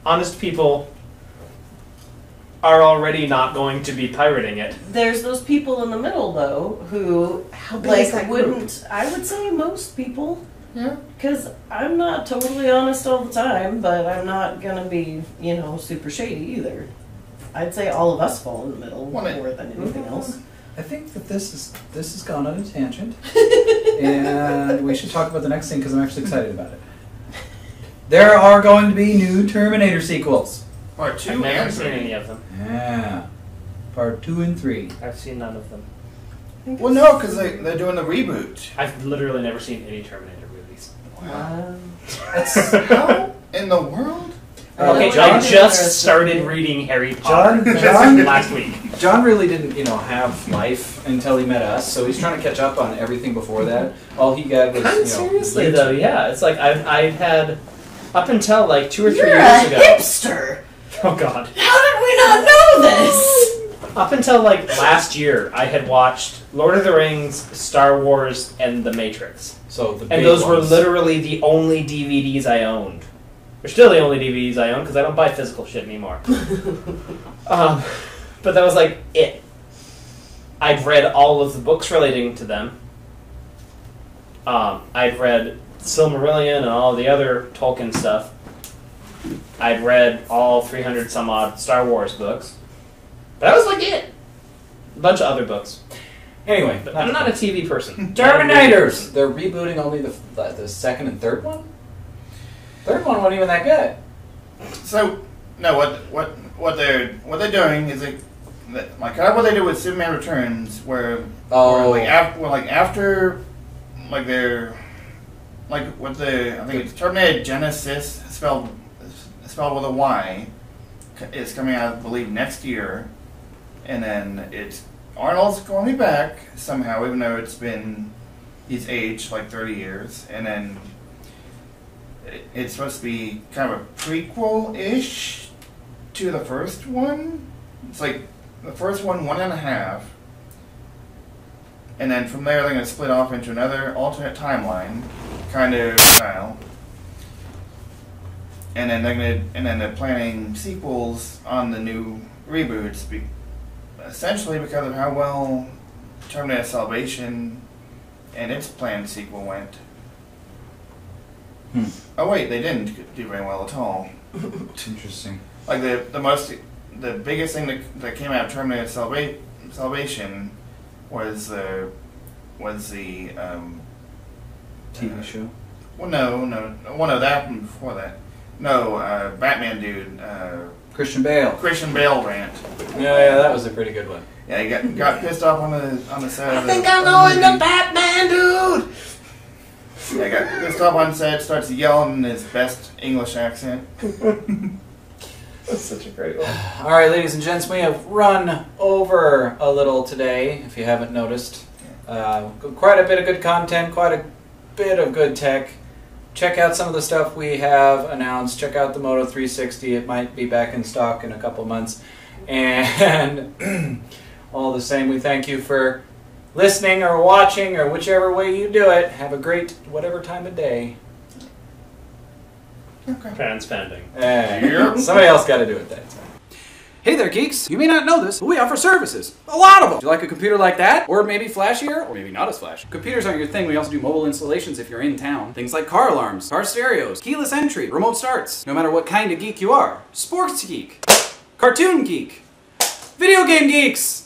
Honest people are already not going to be pirating it. There's those people in the middle, though, who... How big like, is that wouldn't, group? I would say most people. Yeah. Because I'm not totally honest all the time, but I'm not going to be, you know, super shady either. I'd say all of us fall in the middle more than anything else. I think that this is this has gone on a tangent, and we should talk about the next thing because I'm actually excited about it. There are going to be new Terminator sequels. Part two I've never and seen three. Any of them. Yeah, part two and three. I've seen none of them. Well, no, because they they're doing the reboot. I've literally never seen any Terminator movies. Wow, that's how in the world. Uh, okay, John, I just started reading Harry Potter John, John, last week. John really didn't, you know, have life until he met us, so he's trying to catch up on everything before that. All he got was, I'm you know... Seriously, though, yeah. It's like I've, I've had, up until like two or three You're years ago... You're a hipster! Oh, God. How did we not know this? Up until like last year, I had watched Lord of the Rings, Star Wars, and The Matrix. So the And those ones. were literally the only D V Ds I owned. They're still the only D V Ds I own because I don't buy physical shit anymore. um, but that was like it. I've read all of the books relating to them. Um, I've read Silmarillion and all the other Tolkien stuff. I'd read all three hundred some odd Star Wars books. But that was like it. A bunch of other books. Anyway, but I'm not a T V person. Terminators! They're rebooting only the, the second and third one? Third one wasn't even that good. So, no, what what what they're what they're doing is like, like what they did with Superman Returns, where, oh. where like after where like after like they're like what the I think it's Terminator Genesis spelled spelled with a Y is coming out, I believe, next year, and then it's Arnold's going back somehow, even though it's been he's aged like thirty years, and then. It's supposed to be kind of a prequel-ish to the first one. It's like the first one, one and a half. And then from there, they're going to split off into another alternate timeline, kind of style. And then they're going to, and then they're planning sequels on the new reboots, be, essentially because of how well Terminator Salvation and its planned sequel went. Hmm. Oh wait, they didn't do very well at all. Interesting. Like the the most the biggest thing that that came out of Terminator Salva Salvation was the uh, was the um, T V uh, show. Well, no, no, well, no, that happened before that. No, uh, Batman dude. Uh, Christian Bale. Christian Bale rant. Yeah, yeah, that was a pretty good one. Yeah, he got got pissed off on the on the side. I of the, think I'm going the, the Batman dude. Yeah, I got pissed off on set, starts yelling in his best English accent. That's such a great one. All right, ladies and gents, we have run over a little today, if you haven't noticed. Uh, quite a bit of good content, quite a bit of good tech. Check out some of the stuff we have announced. Check out the Moto three sixty. It might be back in stock in a couple months. And all the same, we thank you for listening or watching or whichever way you do it. Have a great whatever time of day. Okay. Transpending. Hey, yep. Somebody else got to do it that time. Hey there, geeks. You may not know this, but we offer services. A lot of them. Do you like a computer like that? Or maybe flashier? Or maybe not as flashy. Computers aren't your thing. We also do mobile installations if you're in town. Things like car alarms, car stereos, keyless entry, remote starts. No matter what kind of geek you are. Sports geek. Cartoon geek. Video game geeks.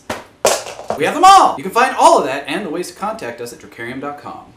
We have them all! You can find all of that and the ways to contact us at Dracarium dot com.